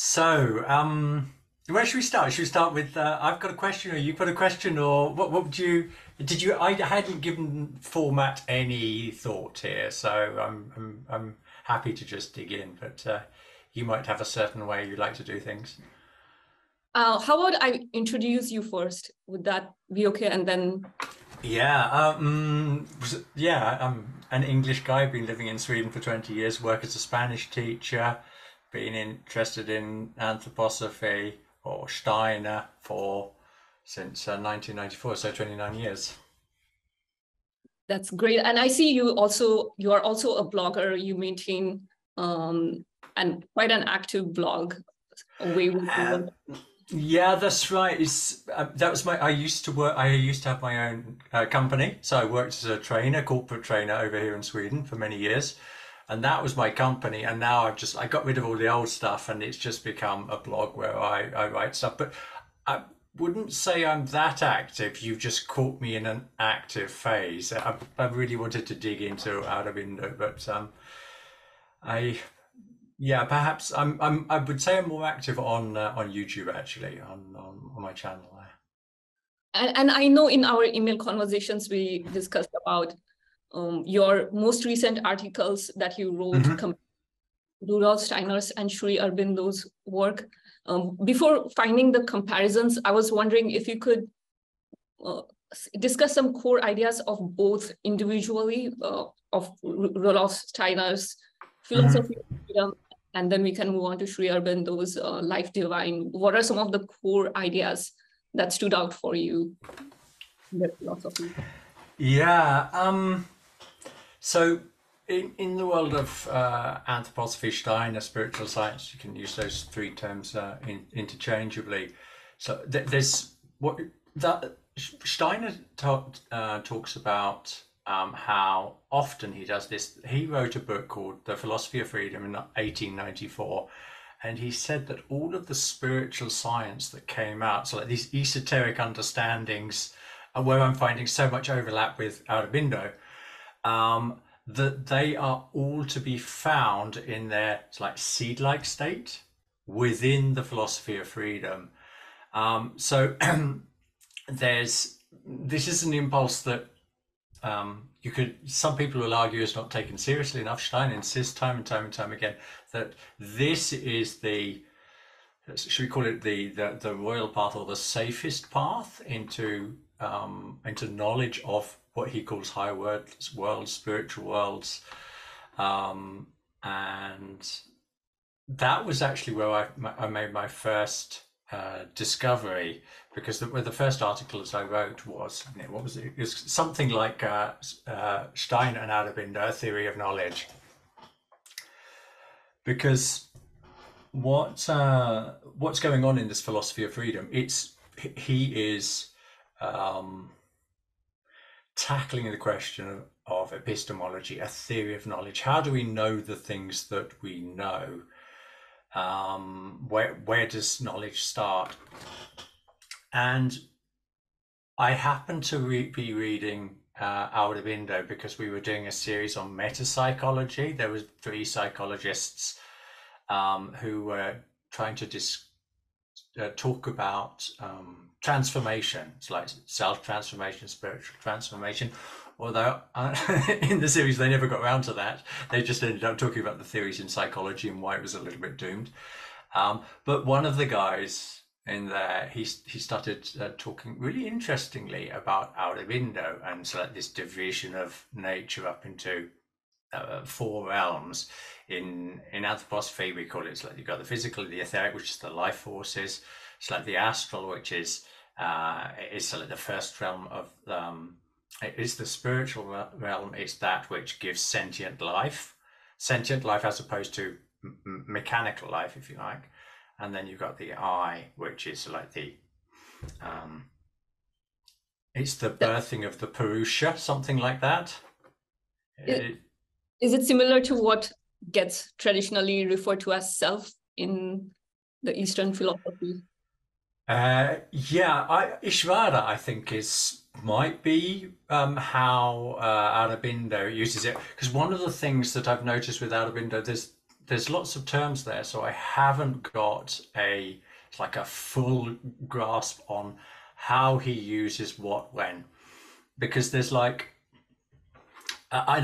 So where should we start? Should we start with I've got a question, or you've got a question, or what would you, did you, I hadn't given format any thought here, so I'm happy to just dig in, but you might have a certain way you like to do things. How about I introduce you first? Would that be okay? And then I'm an English guy, been living in Sweden for 20 years, work as a Spanish teacher, been interested in anthroposophy or Steiner since 1994, so 29 years. That's great. And I see you also, you are also a blogger. You maintain and quite an active blog. Yeah, that's right. I used to work. I used to have my own company, so I worked as a trainer, corporate trainer, over here in Sweden for many years, and that was my company. And now I got rid of all the old stuff, and it's just become a blog where I write stuff. But I wouldn't say I'm that active. You've just caught me in an active phase. I really wanted to dig into Aurobindo, but yeah, perhaps I would say I'm more active on YouTube, actually, on my channel. And I know in our email conversations we discussed about your most recent articles that you wrote, Rudolf Steiner's and Sri Aurobindo's work. Before finding the comparisons, I was wondering if you could discuss some core ideas of both individually, of Rudolf Steiner's Philosophy of Freedom, and then we can move on to Sri Aurobindo's Life Divine. What are some of the core ideas that stood out for you in the philosophy? Yeah, so in the world of anthroposophy, Steiner, spiritual science, you can use those three terms interchangeably. So there's what that Steiner talks about. How often he does this. He wrote a book called The Philosophy of Freedom in 1894, and he said that all of the spiritual science that came out, so like these esoteric understandings, where I'm finding so much overlap with Aurobindo, that they are all to be found in their seed-like state within the Philosophy of Freedom. So this is an impulse that some people will argue is not taken seriously enough. Steiner insists time and time again that this is the, should we call it the royal path, or the safest path into knowledge of what he calls higher worlds, spiritual worlds, and that was actually where I made my first discovery, because the first articles I wrote was, what was it? It was something like Steiner and Aurobindo, Theory of Knowledge. Because what's going on in this Philosophy of Freedom? He is tackling the question of epistemology, a theory of knowledge. How do we know the things that we know? Where does knowledge start? And I happened to be reading Aurobindo, because we were doing a series on metapsychology. There was 3 psychologists who were trying to talk about transformation. It's like self-transformation, spiritual transformation. Although in the series they never got around to that. They just ended up talking about the theories in psychology and why it was a little bit doomed. But one of the guys in there, he started talking really interestingly about Aurobindo, and so like this division of nature up into 4 realms. In anthroposophy we call it, it's like you've got the physical, the etheric, which is the life forces. It's like the astral, which is like the first realm of it's the spiritual realm. It's that which gives sentient life as opposed to mechanical life, if you like. And then you've got the I, which is like the it's the birthing of the Purusha, something like that. Is it similar to what gets traditionally referred to as self in the Eastern philosophy? Ishvara, I think, might be how Aurobindo uses it, because one of the things that I've noticed with Aurobindo, there's there's lots of terms there, so I haven't got a full grasp on how he uses what when, because there's and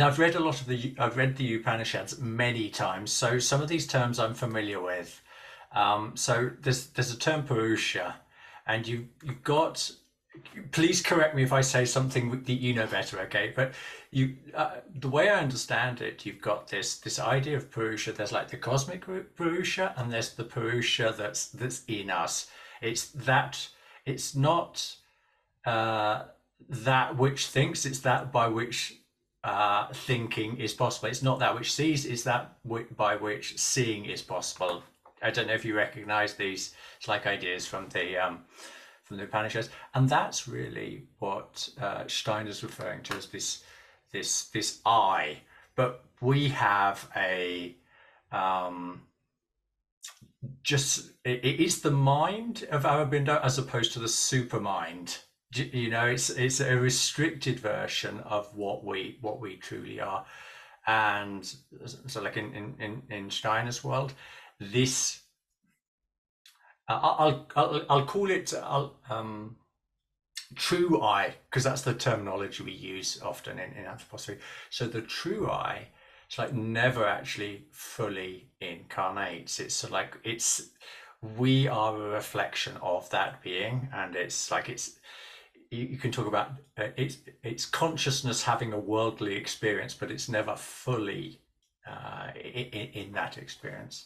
I've read the Upanishads many times, so some of these terms I'm familiar with. So there's a term Purusha, and you've got, please correct me if I say something that you know better, okay? But the way I understand it, you've got this idea of Purusha. There's the cosmic Purusha, and there's the Purusha that's in us. It's not that which thinks, it's that by which thinking is possible. It's not that which sees, it's that by which seeing is possible. I don't know if you recognize these ideas from the Upanishads, and that's really what Steiner's referring to as this I. But we have it is the mind of Aurobindo as opposed to the supermind. You know, it's a restricted version of what we truly are, and so in Steiner's world, this. I'll call it true I, because that's the terminology we use often in anthroposophy. So the true I, it's never actually fully incarnates. It's we are a reflection of that being, and you can talk about it's consciousness having a worldly experience, but it's never fully in that experience.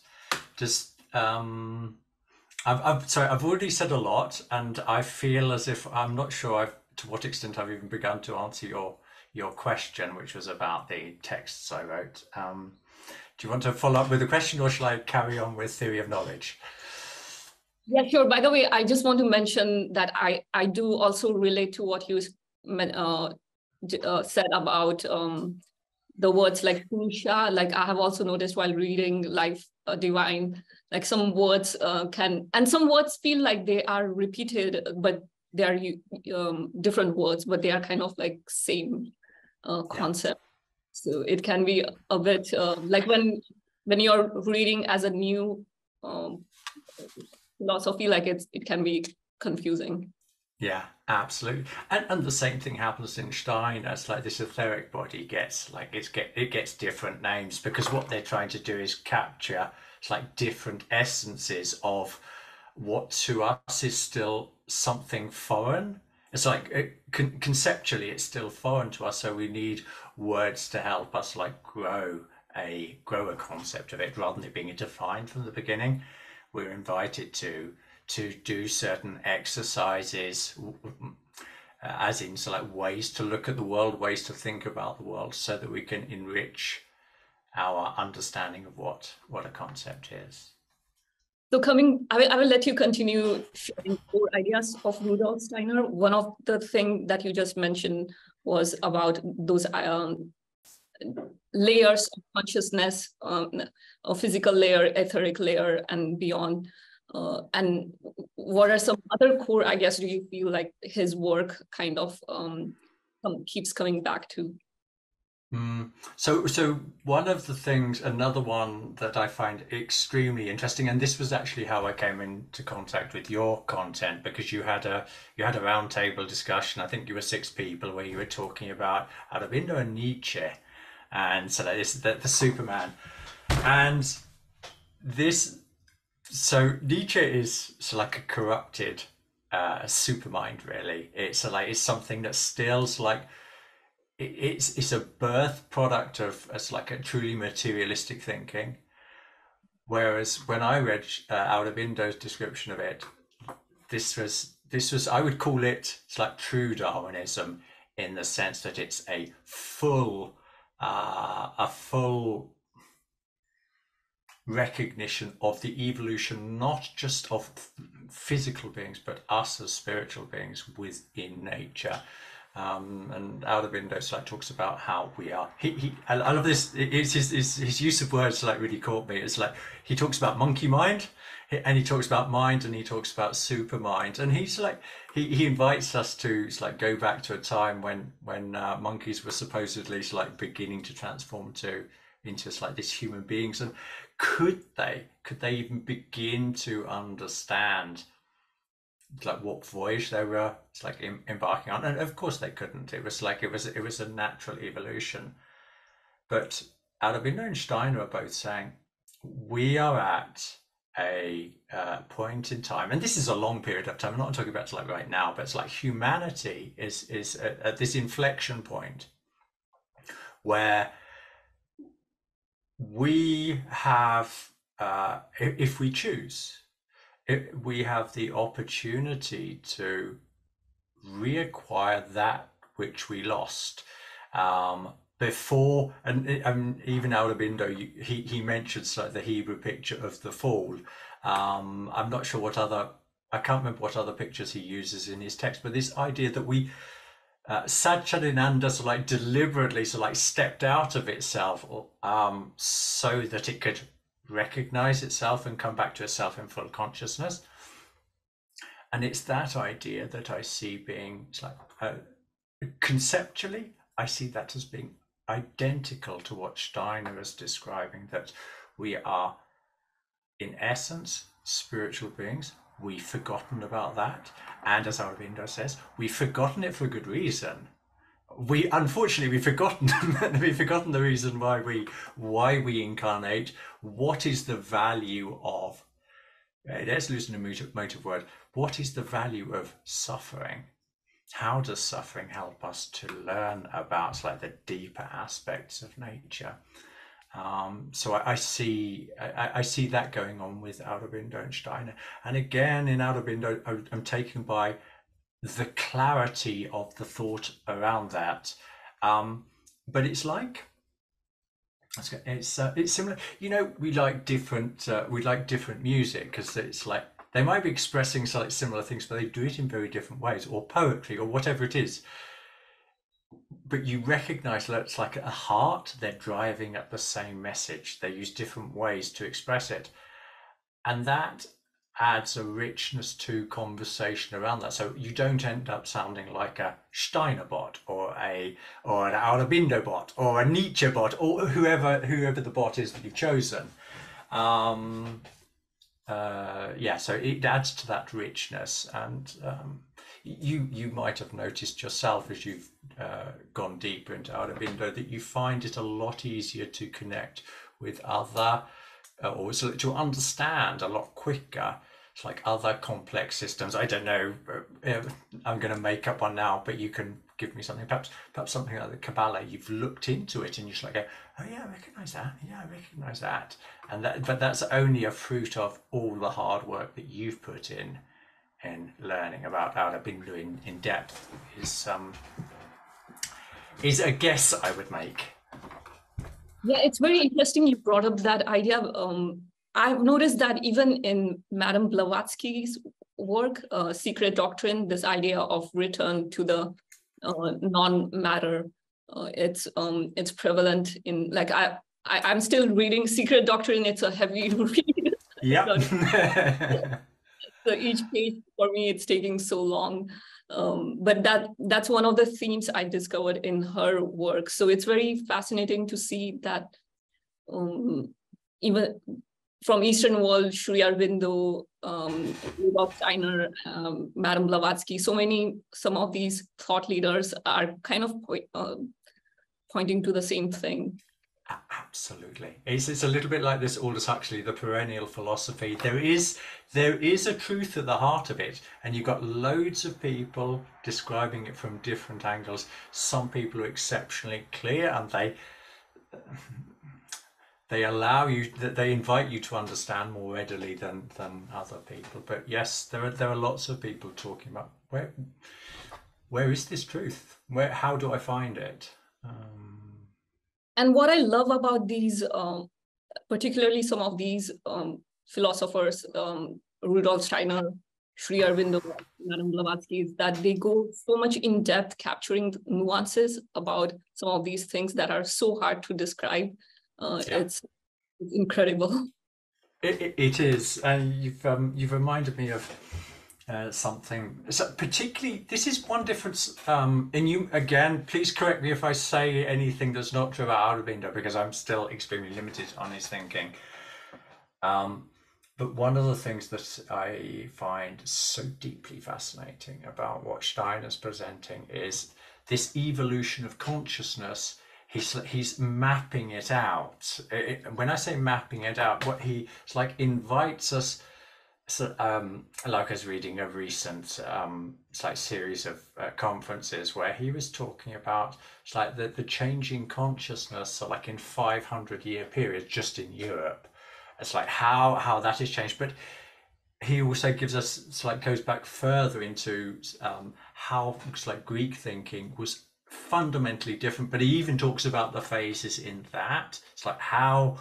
I've already said a lot, and I feel as if I'm not sure to what extent I've even begun to answer your question, which was about the texts I wrote. Do you want to follow up with a question, or shall I carry on with theory of knowledge? Yeah, sure. By the way, I just want to mention that I do also relate to what you said about the words Purusha. I have also noticed while reading Life Divine, some words some words feel like they are repeated, but they are different words, but they are kind of same concept. Yeah. So it can be a bit when you're reading as a new philosophy, it can be confusing. Yeah, absolutely. And the same thing happens in Steiner. It's this etheric body gets it gets different names, because what they're trying to do is capture different essences of what to us is still something foreign. Conceptually it's still foreign to us, so we need words to help us grow a concept of it, rather than it being defined from the beginning. We're invited to do certain exercises, as in ways to look at the world, ways to think about the world, so that we can enrich our understanding of what a concept is. So I will let you continue sharing more ideas of Rudolf Steiner. One of the things that you just mentioned was about those layers of consciousness, a physical layer, etheric layer, and beyond. And what are some other core ideas do you feel his work kind of keeps coming back to? So one of the things, another one that I find extremely interesting, and this was actually how I came into contact with your content, because you had a roundtable discussion. I think you were 6 people, where you were talking about Aurobindo and Nietzsche, and so this is the Superman, and this. So Nietzsche is a corrupted supermind, really. It's something that still's it's a birth product of a truly materialistic thinking. Whereas when I read Aurobindo's description of it, this was I would call it true Darwinism, in the sense that it's a full recognition of the evolution, not just of physical beings, but us as spiritual beings within nature. And Aurobindo talks about how we are. I love this. It's his use of words really caught me. It's he talks about monkey mind, and he talks about mind, and he talks about super mind, and he's he invites us to go back to a time when monkeys were supposedly beginning to transform into this human beings, and could they even begin to understand like what voyage they were embarking on? And of course they couldn't. It was like it was a natural evolution. But Aurobindo and Steiner are both saying we are at a point in time, and this is a long period of time. I'm not talking about like right now, but it's like humanity is at this inflection point where we have, if we choose, we have the opportunity to reacquire that which we lost. Before, and even Aurobindo, he mentions like the Hebrew picture of the fall. I'm not sure what other, I can't remember what other pictures he uses in his text, but this idea that we, Satchidananda sort of like deliberately sort of like stepped out of itself so that it could recognize itself and come back to itself in full consciousness. And it's that idea that I see being, it's like, conceptually, I see that as being identical to what Steiner is describing, that we are in essence spiritual beings. We've forgotten about that, and as Aurobindo says, we've forgotten it for good reason. We unfortunately we've forgotten the reason why we incarnate. What is the value of, let's loosen the motive word, what is the value of suffering? How does suffering help us to learn about like the deeper aspects of nature? So I see that going on with Aurobindo and Steiner. And again, in Aurobindo, I'm taken by the clarity of the thought around that. But it's like, it's similar. You know, we like different music because it's like they might be expressing slightly similar things, but they do it in very different ways, or poetry or whatever it is. But you recognize that it's like a heart, they're driving at the same message. They use different ways to express it. And that adds a richness to conversation around that. So you don't end up sounding like a Steiner bot or an Aurobindo bot or a Nietzsche bot or whoever the bot is that you've chosen. Yeah, so it adds to that richness. And you might have noticed yourself as you've gone deeper into Aurobindo that you find it a lot easier to connect with other, or so to understand a lot quicker. It's like other complex systems. I don't know, I'm going to make up one now, but you can give me something, perhaps something like the Kabbalah. You've looked into it and you're just like, oh yeah, I recognize that. Yeah, I recognize that. And that, but that's only a fruit of all the hard work that you've put in learning about Aurobindo in depth is a guess I would make. Yeah, it's very interesting you brought up that idea. I've noticed that even in Madame Blavatsky's work, Secret Doctrine, this idea of return to the non-matter, it's prevalent in, like, I'm still reading Secret Doctrine. It's a heavy read. Yeah. So each page for me, it's taking so long. But that's one of the themes I discovered in her work. So it's very fascinating to see that even from Eastern world, Sri Aurobindo, Rudolf Steiner, Madame Blavatsky, some of these thought leaders are kind of pointing to the same thing. Absolutely. It's a little bit like this Aldous Huxley, the perennial philosophy. There is a truth at the heart of it, and you've got loads of people describing it from different angles. Some people are exceptionally clear, and they allow you, they invite you to understand more readily than other people. But yes, there are lots of people talking about where is this truth? How do I find it? And what I love about these, particularly some of these philosophers, Rudolf Steiner, Sri Aurobindo, Madame Blavatsky, is that they go so much in depth, capturing nuances about some of these things that are so hard to describe. Yeah. It's incredible. It is, and you've reminded me of something. So particularly, this is one difference. And you, again, please correct me if I say anything that's not true about Aurobindo, because I'm still extremely limited on his thinking. But one of the things that I find so deeply fascinating about what Steiner's presenting is this evolution of consciousness. He's mapping it out. When I say mapping it out, what it's like invites us. So, like I was reading a recent series of conferences where he was talking about the changing consciousness, so like in 500-year periods just in Europe, it's like how that has changed. But he also gives us, goes back further into how Greek thinking was fundamentally different, but he even talks about the phases in that. It's like how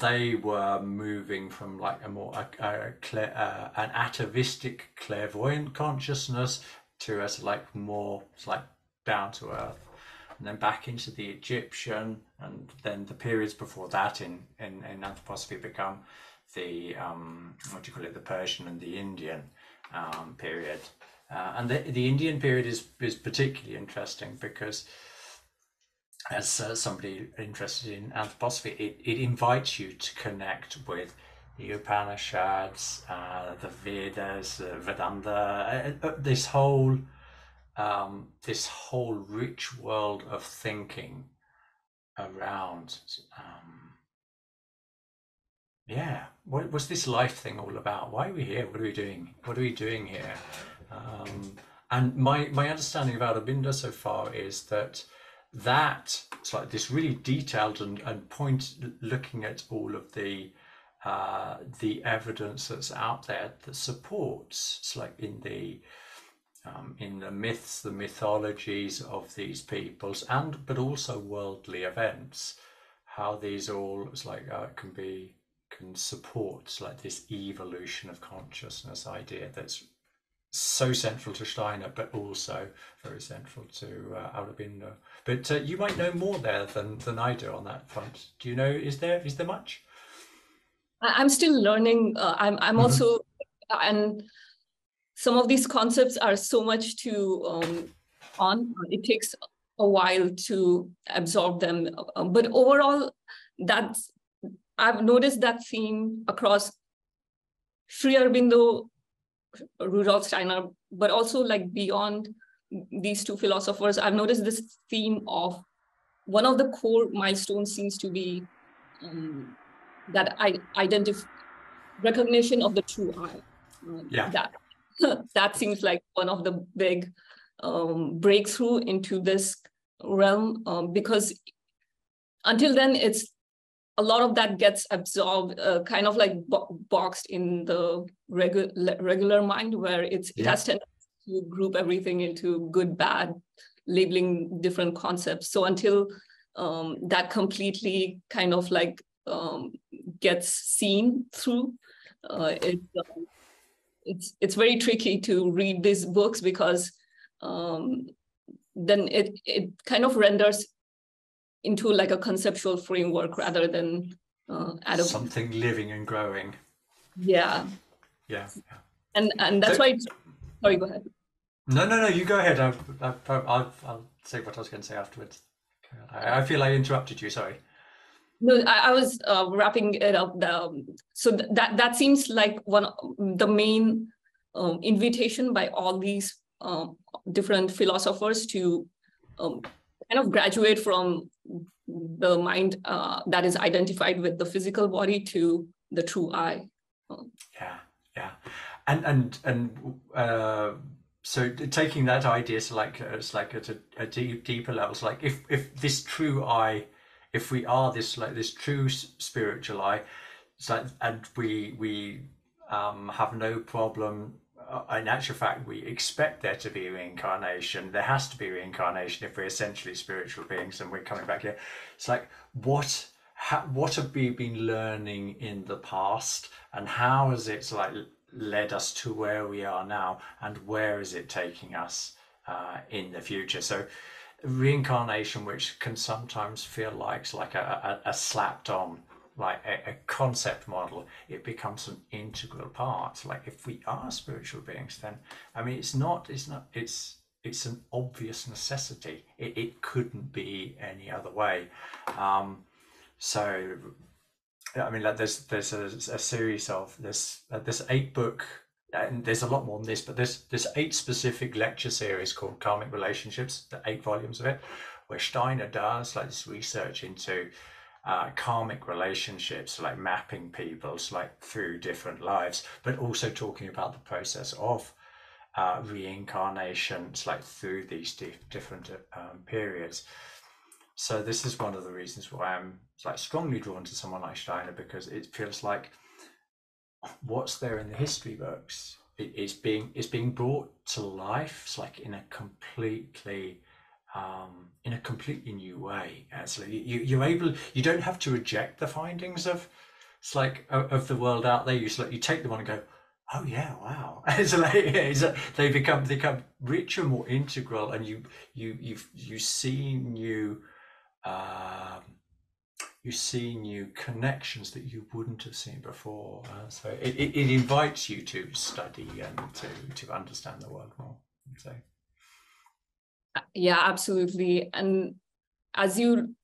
they were moving from a more an atavistic clairvoyant consciousness to as more down to earth, and then back into the Egyptian, and then the periods before that in anthroposophy become the the Persian and the Indian period, and the Indian period is particularly interesting because, as somebody interested in anthroposophy, it invites you to connect with the Upanishads, the Vedas, Vedanta, this whole rich world of thinking around. Yeah, what was this life thing all about? Why are we here? What are we doing? What are we doing here? And my understanding of Aurobindo so far is that it's this really detailed and point looking at all of the evidence that's out there that supports in the myths, the mythologies of these peoples, but also worldly events, how these all can support this evolution of consciousness idea that's so central to Steiner, but also very central to Aurobindo. But you might know more there than I do on that front. Do you know? Is there much? I'm still learning. I'm also, and some of these concepts are so much to on. It takes a while to absorb them, but overall, I've noticed that theme across Sri Aurobindo, Rudolf Steiner, but also beyond these two philosophers. I've noticed this theme of one of the core milestones seems to be that recognition of the true I. Yeah. That seems like one of the big breakthrough into this realm, because until then it's a lot of that gets absorbed, kind of boxed in the regular mind, where it has tendency to group everything into good, bad, labeling different concepts. So until that completely gets seen through, it's very tricky to read these books, because then it kind of renders into a conceptual framework rather than something living and growing. Yeah. And that's why. Sorry, go ahead. No. You go ahead. I'll say what I was going to say afterwards. I feel I interrupted you. Sorry. No, I was wrapping it up. So that seems like one of the main invitation by all these different philosophers to kind of graduate from the mind that is identified with the physical body to the true I. Yeah. And so taking that idea to at a deeper level, if this true I, if we are this this true spiritual I, and we have no problem. In actual fact, we expect there to be reincarnation. There has to be reincarnation if we're essentially spiritual beings and we're coming back here. It's what have we been learning in the past, and how has it led us to where we are now, and where is it taking us in the future? So reincarnation, which can sometimes feel like a slapped on, a concept model, it becomes an integral part. If we are spiritual beings, then it's an obvious necessity. It couldn't be any other way. So I mean, like there's a series of this 8-book, and there's a lot more than this, but this 8 specific lecture series called Karmic Relationships, the 8 volumes of it, where Steiner does like this research into karmic relationships, like mapping people's like through different lives, but also talking about the process of reincarnations, like through these different periods. So this is one of the reasons why I'm like strongly drawn to someone like Steiner, because it feels like what's there in the history books, it's being brought to life. It's like in a completely new way. And so you don't have to reject the findings of the world out there. You take them on and go, oh yeah, wow. It's like, they become richer, more integral, and you see new connections that you wouldn't have seen before. So it invites you to study and to understand the world more. So yeah, absolutely. And as you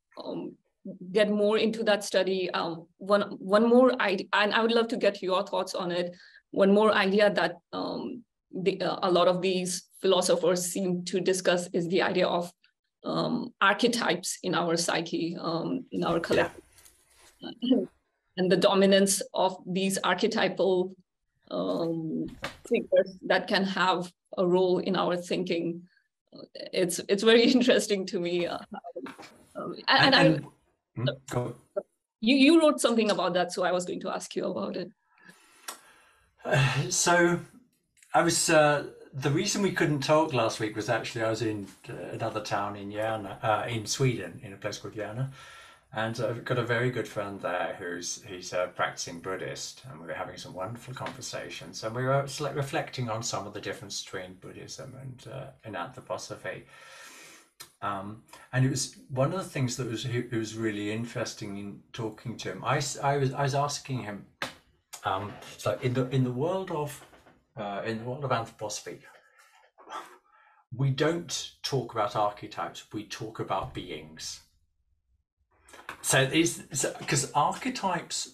get more into that study, one more idea, and I would love to get your thoughts on it. One more idea that a lot of these philosophers seem to discuss is the idea of archetypes in our psyche, in our collective, yeah. And the dominance of these archetypal figures that can have a role in our thinking. It's very interesting to me. You wrote something about that, so I was going to ask you about it. So I was the reason we couldn't talk last week was actually I was in another town in Järna, in Sweden, in a place called Järna, and I've got a very good friend there he's a practicing Buddhist, and we were having some wonderful conversations, and we were like reflecting on some of the difference between Buddhism and Anthroposophy, and it was one of the things that was really interesting in talking to him. I was asking him, so in the world of Anthroposophy, we don't talk about archetypes, we talk about beings. So because archetypes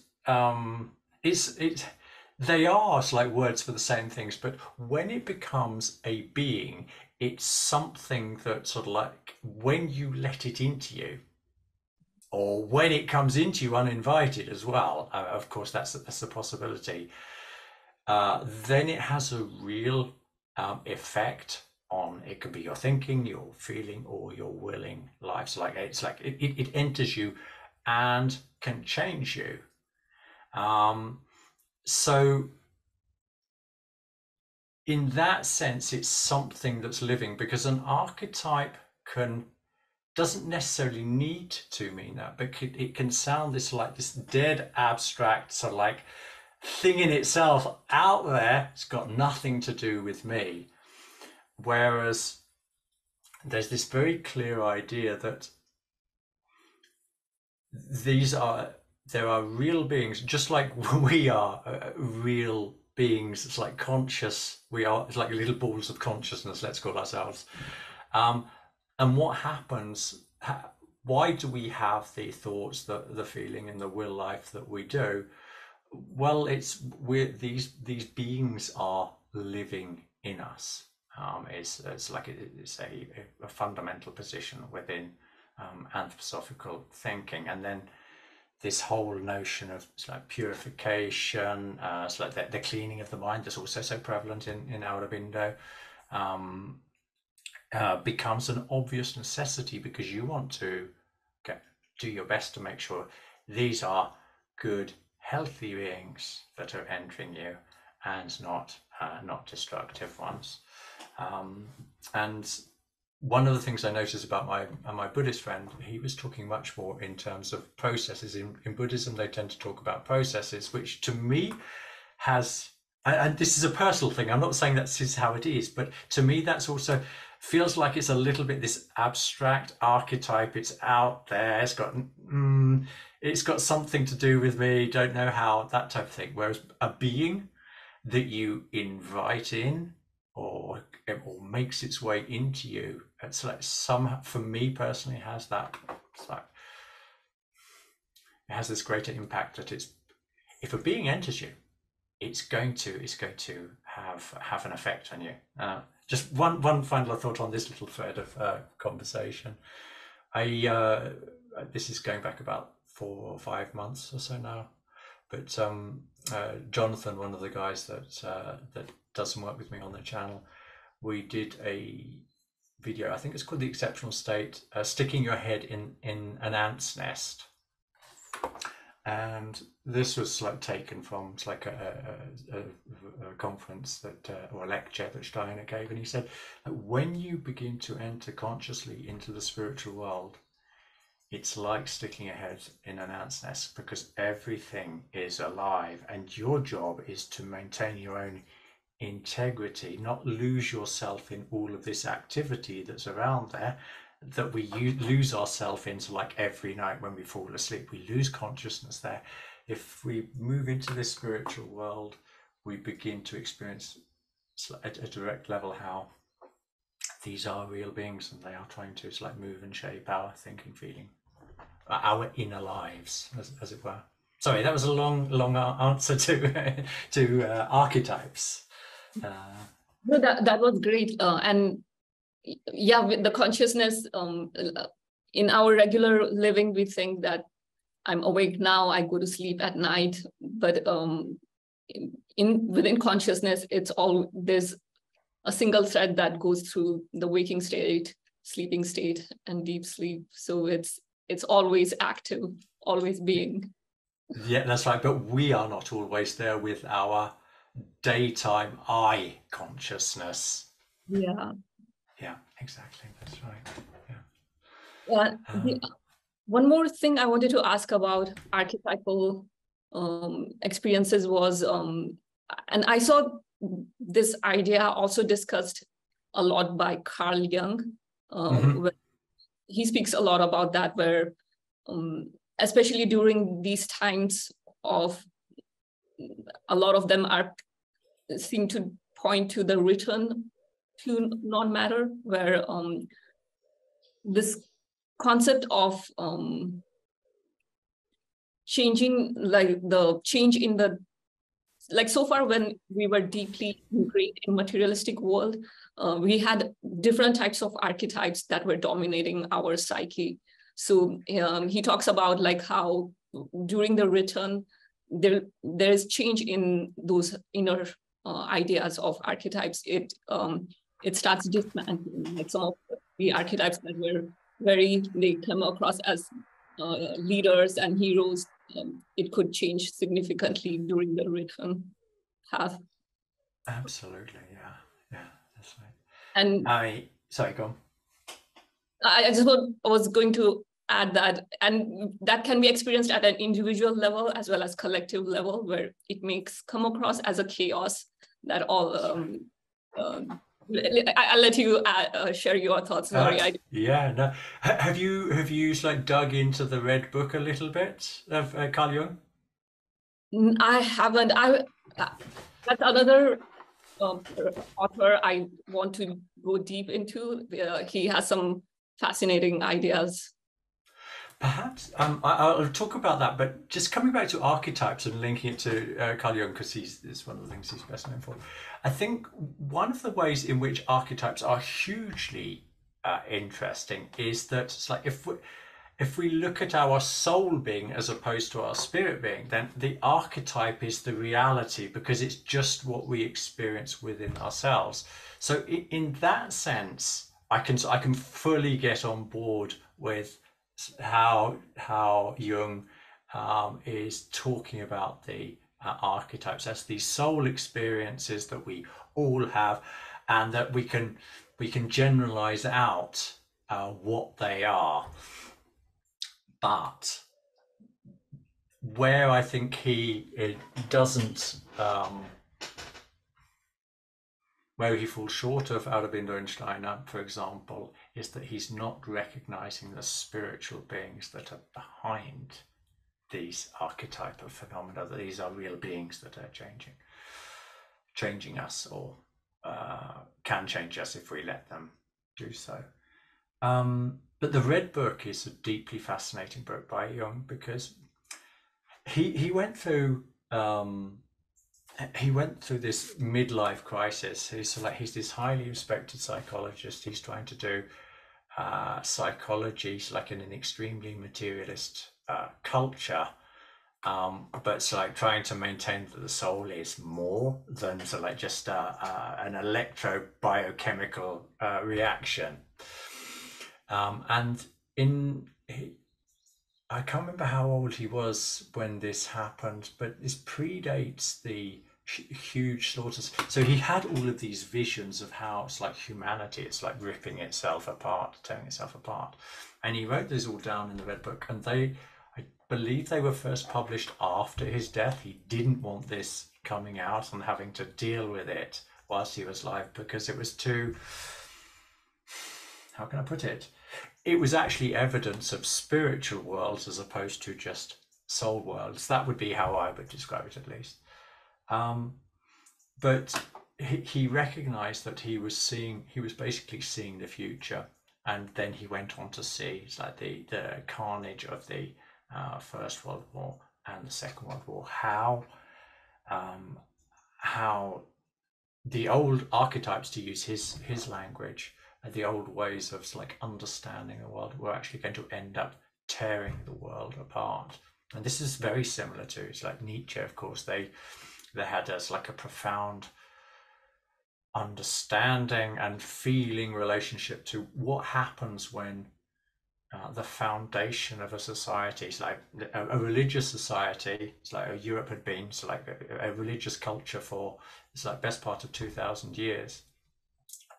they are like words for the same things, but when it becomes a being, it's something that sort of like when you let it into you, or when it comes into you uninvited as well, of course that's a possibility, then it has a real effect on, it could be your thinking, your feeling, or your willing life. So it enters you and can change you. So in that sense, it's something that's living, because an archetype doesn't necessarily need to mean that, but it can sound this dead abstract sort of like thing in itself out there. It's got nothing to do with me. Whereas there's this very clear idea that there are real beings, just like we are real beings. It's like conscious. We are, it's like little balls of consciousness, let's call ourselves. And what happens, why do we have the thoughts, the feeling and the will life that we do? Well, these beings are living in us. It's a fundamental position within anthroposophical thinking. And then this whole notion of purification, the cleaning of the mind that's also so prevalent in Aurobindo, becomes an obvious necessity, because you want to do your best to make sure these are good, healthy beings that are entering you, and not destructive ones. And one of the things I noticed about my Buddhist friend, he was talking much more in terms of processes. In Buddhism, they tend to talk about processes, which to me has, and this is a personal thing, I'm not saying that's how it is, but to me that's also feels like it's a little bit this abstract archetype. It's out there, it's got something to do with me, don't know how, that type of thing. Whereas a being that you invite in or makes its way into you, it's like, for me personally, has that it has this greater impact that it's, if a being enters you, it's going to have an effect on you. Just one final thought on this little thread of conversation. This is going back about 4 or 5 months or so now, but Jonathan, one of the guys that does some work with me on the channel, we did a video, I think it's called The Exceptional State, sticking your head in an ant's nest. And this was like taken from, it's like a conference that or a lecture that Steiner gave, and he said that when you begin to enter consciously into the spiritual world, it's like sticking a head in an ant's nest, because everything is alive, and your job is to maintain your own integrity, not lose yourself in all of this activity that's around there, that we lose ourselves into, like every night when we fall asleep, we lose consciousness there. If we move into this spiritual world, we begin to experience at a direct level how these are real beings, and they are trying to move and shape our thinking, feeling, our inner lives, as it were. Sorry, that was a long answer to archetypes. No, that was great. And yeah, with the consciousness, in our regular living, we think that I'm awake now, I go to sleep at night, but within consciousness, it's all, there's a single thread that goes through the waking state, sleeping state, and deep sleep. So it's always active, always being. Yeah, that's right. But we are not always there with our daytime I consciousness. Yeah. Yeah, exactly. That's right. Yeah. One more thing I wanted to ask about archetypal experiences was, and I saw this idea also discussed a lot by Carl Jung. Where he speaks a lot about that, where especially during these times of, a lot of them seem to point to the return to non-matter, where this concept of changing, like the change in the, like so far when we were deeply ingrained in materialistic world, we had different types of archetypes that were dominating our psyche. So he talks about like how during the return, there is change in those inner ideas of archetypes. It starts dismantling, like some of the archetypes that were they come across as leaders and heroes. It could change significantly during the return path. Absolutely, yeah, that's right. And sorry, go on. I was going to add that, and that can be experienced at an individual level as well as collective level, where it makes come across as a chaos that all. I'll let you share your thoughts. Sorry, yeah, no. Have you dug into the Red Book a little bit of Carl Jung? I haven't. That's another author I want to go deep into. He has some fascinating ideas. Perhaps I'll talk about that, but just coming back to archetypes and linking it to Carl Jung, because it's one of the things he's best known for. I think one of the ways in which archetypes are hugely interesting is that it's like if we look at our soul being as opposed to our spirit being, then the archetype is the reality, because it's just what we experience within ourselves. So in that sense, I can fully get on board with how Jung is talking about the archetypes as the soul experiences that we all have, and that we can generalize out what they are. But where I think where he falls short of Aurobindo and Steiner, for example, is that he's not recognizing the spiritual beings that are behind these archetypal phenomena, that these are real beings that are changing us, or can change us if we let them do so. But the Red Book is a deeply fascinating book by Jung, because he went through this midlife crisis. He's this highly respected psychologist. He's trying to do psychology, like in an extremely materialist culture, but it's like trying to maintain that the soul is more than just an electro-biochemical reaction. And I can't remember how old he was when this happened, but this predates the huge slaughters. So he had all of these visions of how it's like humanity, it's like ripping itself apart, tearing itself apart. And he wrote these all down in the Red Book, and I believe they were first published after his death. He didn't want this coming out and having to deal with it whilst he was alive, because it was too, how can I put it? It was actually evidence of spiritual worlds as opposed to just soul worlds. That would be how I would describe it, at least. But he recognized that he was basically seeing the future, and then he went on to see the carnage of the First World War and the Second World War, how the old archetypes, to use his language, the old ways of understanding the world were actually going to end up tearing the world apart. And this is very similar to Nietzsche, of course. They had a profound understanding and feeling relationship to what happens when the foundation of a society, a religious society, Europe had been a religious culture for best part of 2,000 years.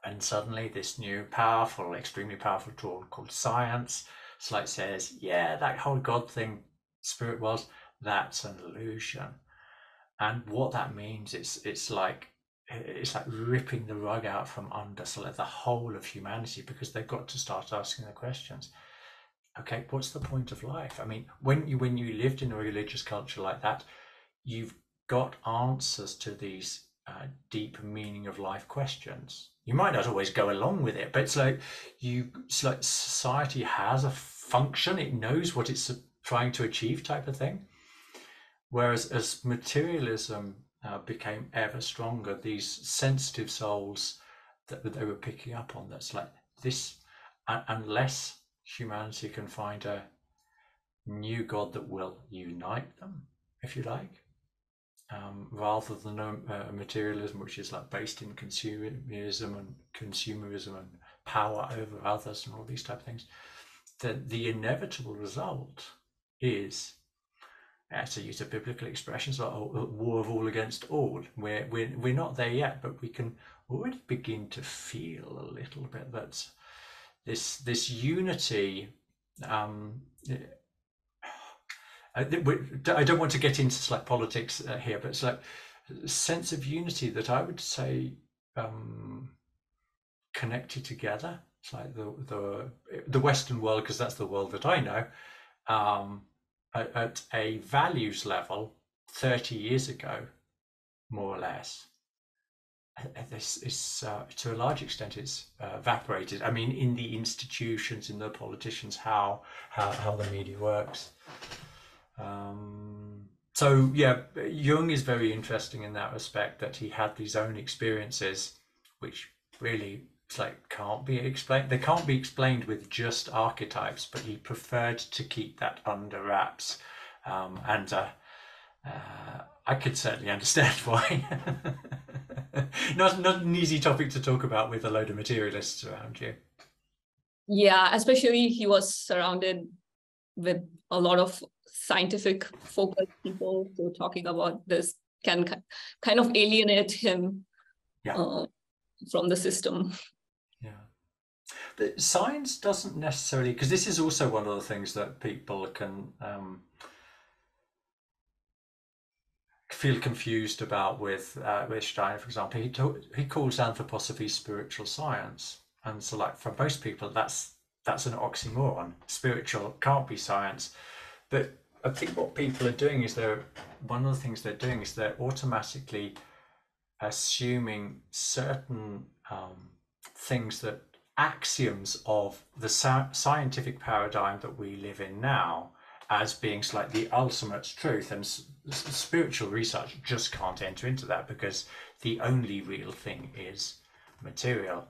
And suddenly this new powerful, extremely powerful tool called science says, yeah, that whole God thing, spirit world, that's an illusion. And what that means is it's like ripping the rug out from under the whole of humanity, because they've got to start asking the questions. Okay, what's the point of life? I mean, when you lived in a religious culture like that, you've got answers to these deep meaning of life questions. You might not always go along with it, but it's like society has a function, it knows what it's trying to achieve, type of thing. Whereas as materialism became ever stronger, these sensitive souls that they were picking up on, unless humanity can find a new God that will unite them, if you like, rather than materialism, which is based in consumerism and power over others and all these type of things, the inevitable result is, to use a biblical expression, war of all against all. We're not there yet, but we can already begin to feel a little bit that this unity. I don't want to get into politics here, but a sense of unity that I would say connected together. It's like the Western world, because that's the world that I know, at a values level 30 years ago, more or less. This is to a large extent it's evaporated. I mean, in the institutions, in the politicians, how the media works. So yeah, Jung is very interesting in that respect, that he had these own experiences which really can't be explained. They can't be explained with just archetypes, but he preferred to keep that under wraps. I could certainly understand why. not an easy topic to talk about with a load of materialists around you. Yeah, especially he was surrounded with a lot of scientific focused people, so talking about this can kind of alienate him, yeah, from the system. Yeah, but science doesn't necessarily, because this is also one of the things that people can feel confused about with Steiner, for example. He calls anthroposophy spiritual science, and for most people that's an oxymoron. Spiritual can't be science. But I think what people are doing is they're automatically assuming certain things, that axioms of the scientific paradigm that we live in now, as being like the ultimate truth, and spiritual research just can't enter into that because the only real thing is material.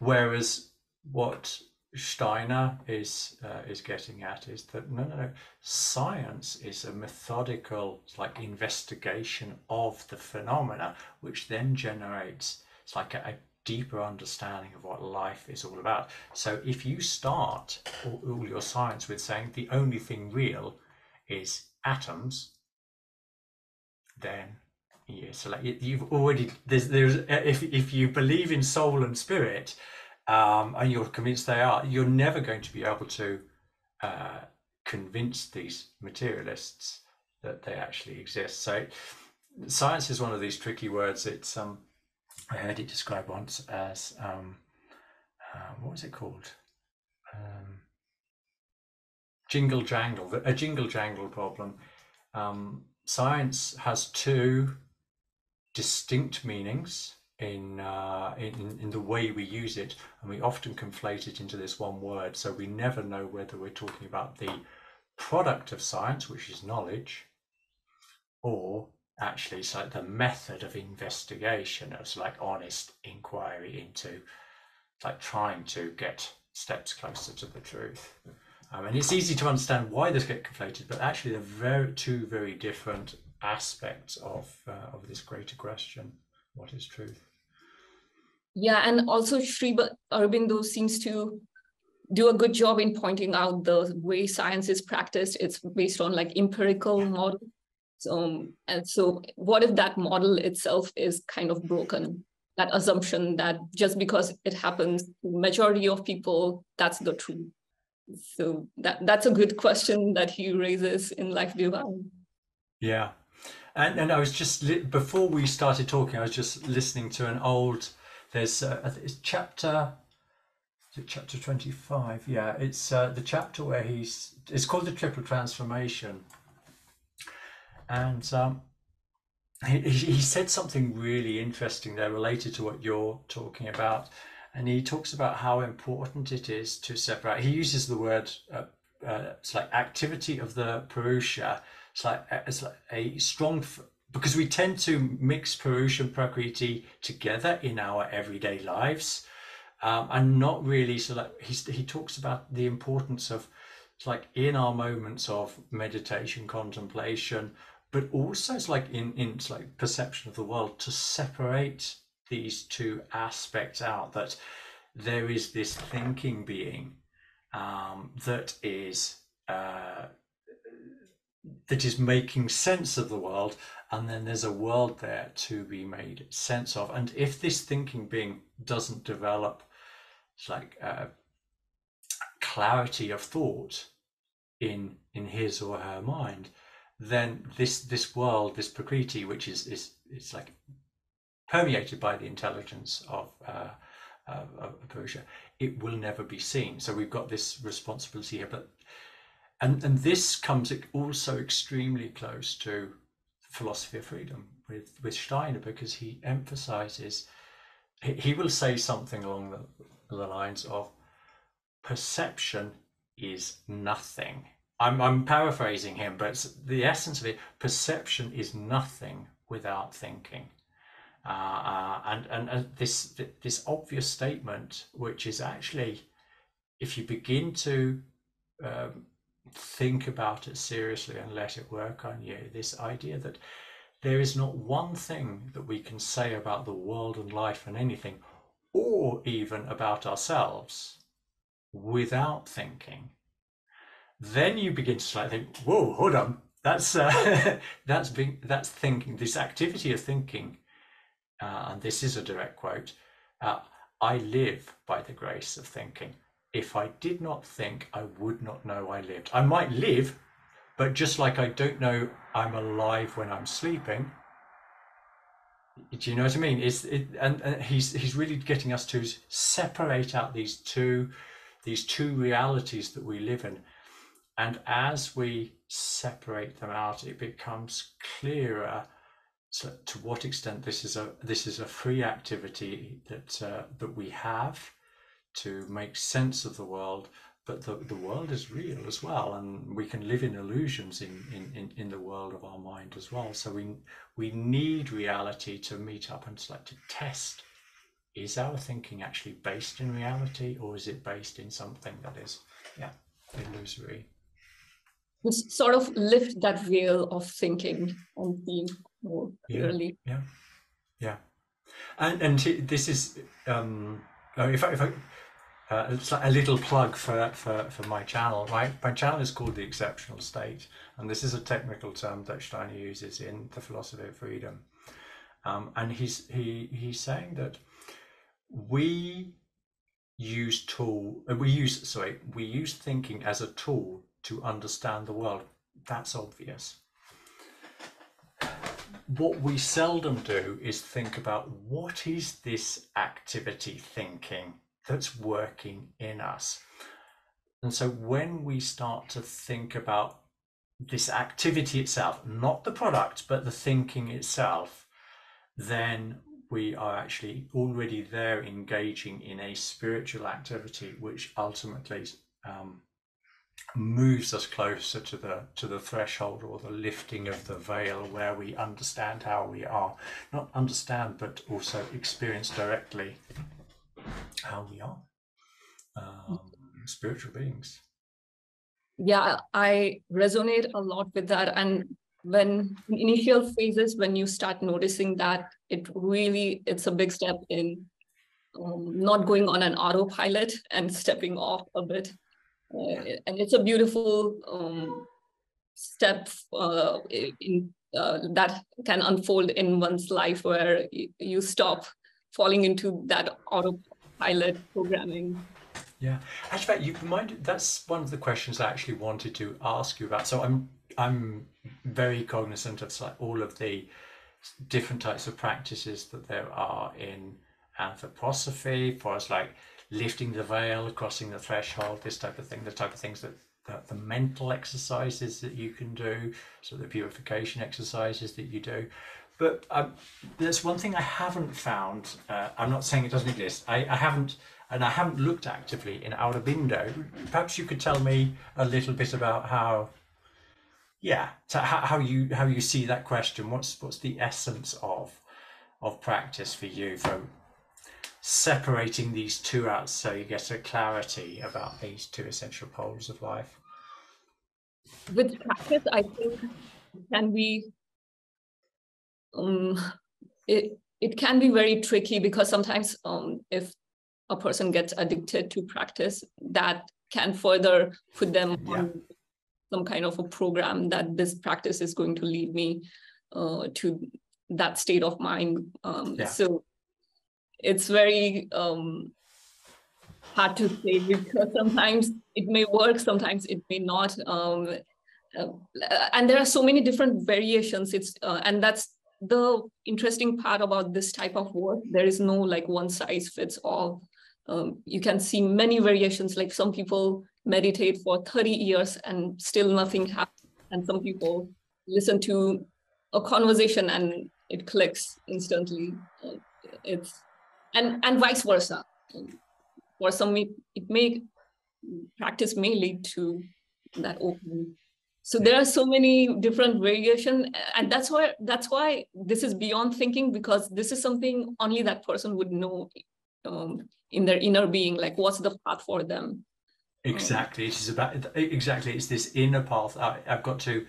Whereas what Steiner is getting at is that no, science is a methodical investigation of the phenomena, which then generates a deeper understanding of what life is all about. So if you start all your science with saying the only thing real is atoms, then yeah, so you've already if you believe in soul and spirit, and you're convinced they are, you're never going to be able to convince these materialists that they actually exist. So science is one of these tricky words. It's I heard it described once as what was it called? Jingle jangle, a jingle jangle problem. Science has two distinct meanings in the way we use it, and we often conflate it into this one word. So we never know whether we're talking about the product of science, which is knowledge, or actually it's the method of investigation. It's honest inquiry into trying to get steps closer to the truth. And it's easy to understand why this gets conflated, but actually they're two very different aspects of this greater question: what is truth? Yeah, and also Sri Aurobindo seems to do a good job in pointing out the way science is practiced. It's based on empirical models. And so what if that model itself is kind of broken? That assumption that just because it happens to the majority of people, that's the truth. So that's a good question that he raises in Life Divine. Yeah, and I was just, before we started talking, I was just listening to an old, there's it's chapter, is it chapter 25? Yeah, it's the chapter where it's called the Triple Transformation. And he said something really interesting there related to what you're talking about. And he talks about how important it is to separate. He uses the word it's activity of the Purusha. It's like a strong, because we tend to mix Purusha and Prakriti together in our everyday lives, and not really. So he talks about the importance of in our moments of meditation, contemplation, but also in perception of the world, to separate these two aspects out, that there is this thinking being that is making sense of the world, and then there's a world there to be made sense of. And if this thinking being doesn't develop clarity of thought in his or her mind, then this world, this Prakriti, which is permeated by the intelligence of Purusha, it will never be seen. So we've got this responsibility here, and this comes also extremely close to philosophy of freedom with Steiner, because he emphasizes, he will say something along the lines of, perception is nothing. I'm paraphrasing him, but it's the essence of it. Perception is nothing without thinking. And this obvious statement, which is actually, if you begin to think about it seriously and let it work on you, this idea that there is not one thing that we can say about the world and life and anything, or even about ourselves, without thinking. Then you begin to think, whoa, hold on, that's that's thinking, this activity of thinking. And this is a direct quote: I live by the grace of thinking. If I did not think, I would not know I lived. I might live, but just like I don't know I'm alive when I'm sleeping. Do you know what I mean? And he's really getting us to separate out these two realities that we live in. And as we separate them out, it becomes clearer to what extent this is a free activity that we have to make sense of the world, but the world is real as well, and we can live in illusions in the world of our mind as well. So we need reality to meet up and to test, is our thinking actually based in reality, or is it based in something that is illusory? We sort of lift that veil of thinking on being more clearly. And this is it's like a little plug for my channel. My channel is called The Exceptional State, and this is a technical term that Steiner uses in The Philosophy of Freedom. And he's saying that we use thinking as a tool to understand the world. That's obvious. What we seldom do is think about, what is this activity thinking that's working in us? And so when we start to think about this activity itself, not the product, but the thinking itself, then we are actually already there engaging in a spiritual activity, which ultimately moves us closer to the threshold, or the lifting of the veil, where we understand how we are, not understand, but also experience directly how we are spiritual beings. Yeah, I resonate a lot with that. And when in initial phases, when you start noticing that, it's a big step in not going on an autopilot and stepping off a bit. And it's a beautiful step that can unfold in one's life, where you stop falling into that autopilot programming. Yeah, actually, you reminded, that's one of the questions I actually wanted to ask you about. So I'm very cognizant of all of the different types of practices that there are in anthroposophy, for us, like lifting the veil, crossing the threshold, this type of thing, the type of things that the mental exercises that you can do, so the purification exercises that you do. But there's one thing I haven't found. I'm not saying it doesn't exist. I haven't looked actively in Aurobindo. Perhaps you could tell me a little bit about how you see that question. What's the essence of practice for you, from separating these two out, so you get a clarity about these two essential poles of life? With practice, I think it can be very tricky, because sometimes if a person gets addicted to practice, that can further put them on some kind of a program that this practice is going to lead me to that state of mind. So it's very hard to say, because sometimes it may work, sometimes it may not. And there are so many different variations. And that's the interesting part about this type of work. There is no one size fits all. You can see many variations. Like, some people meditate for 30 years and still nothing happens. And some people listen to a conversation and it clicks instantly. And vice versa. For some, practice may lead to that opening. So there are so many different variations, and that's why this is beyond thinking, because this is something only that person would know in their inner being, like what's the path for them. Exactly, it's this inner path. I've got to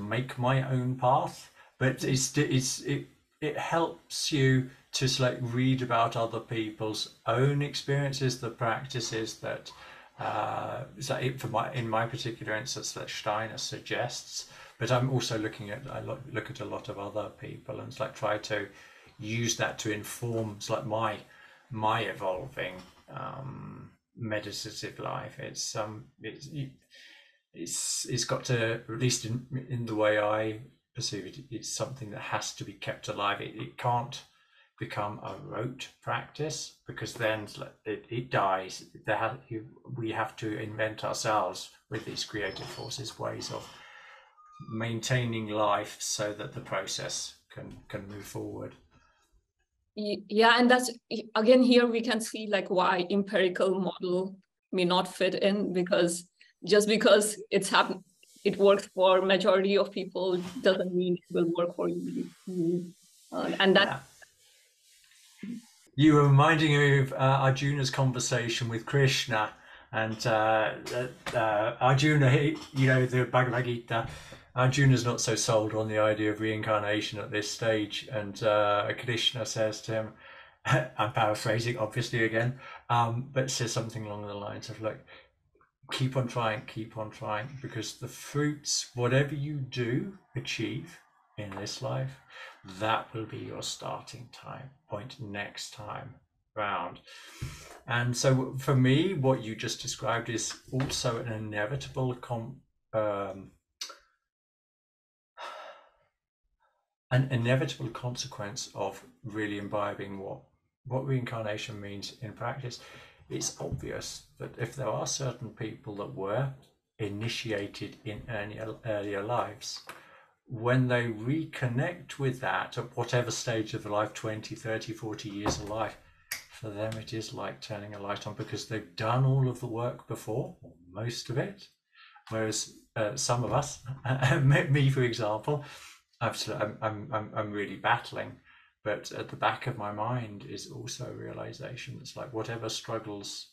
make my own path, but it helps you to read about other people's own experiences, the practices that in my particular instance that Steiner suggests. But I'm also look at a lot of other people, and try to use that to inform my evolving meditative life. It's got to, at least in the way I perceive it, it's something that has to be kept alive. It can't become a rote practice, because then it dies. We have to invent ourselves, with these creative forces, ways of maintaining life so that the process can move forward. Yeah, and that's, again, here we can see why empirical model may not fit in, because just because it's happened, it works for majority of people doesn't mean it will work for you. And that. You were reminding me of Arjuna's conversation with Krishna, and Arjuna, you know, the Bhagavad Gita, Arjuna's not so sold on the idea of reincarnation at this stage. And Krishna says to him, I'm paraphrasing obviously again, but says something along the lines of, look, keep on trying, because the fruits, whatever you do achieve in this life, that will be your starting time point next time round. And so for me, what you just described is also an inevitable consequence of really imbibing what reincarnation means in practice. It's obvious that if there are certain people that were initiated in earlier lives, when they reconnect with that at whatever stage of life, 20, 30, 40 years of life, for them it is like turning a light on, because they've done all of the work before, or most of it. Whereas some of us, me for example, I'm really battling. But at the back of my mind is also a realization that's like, whatever struggles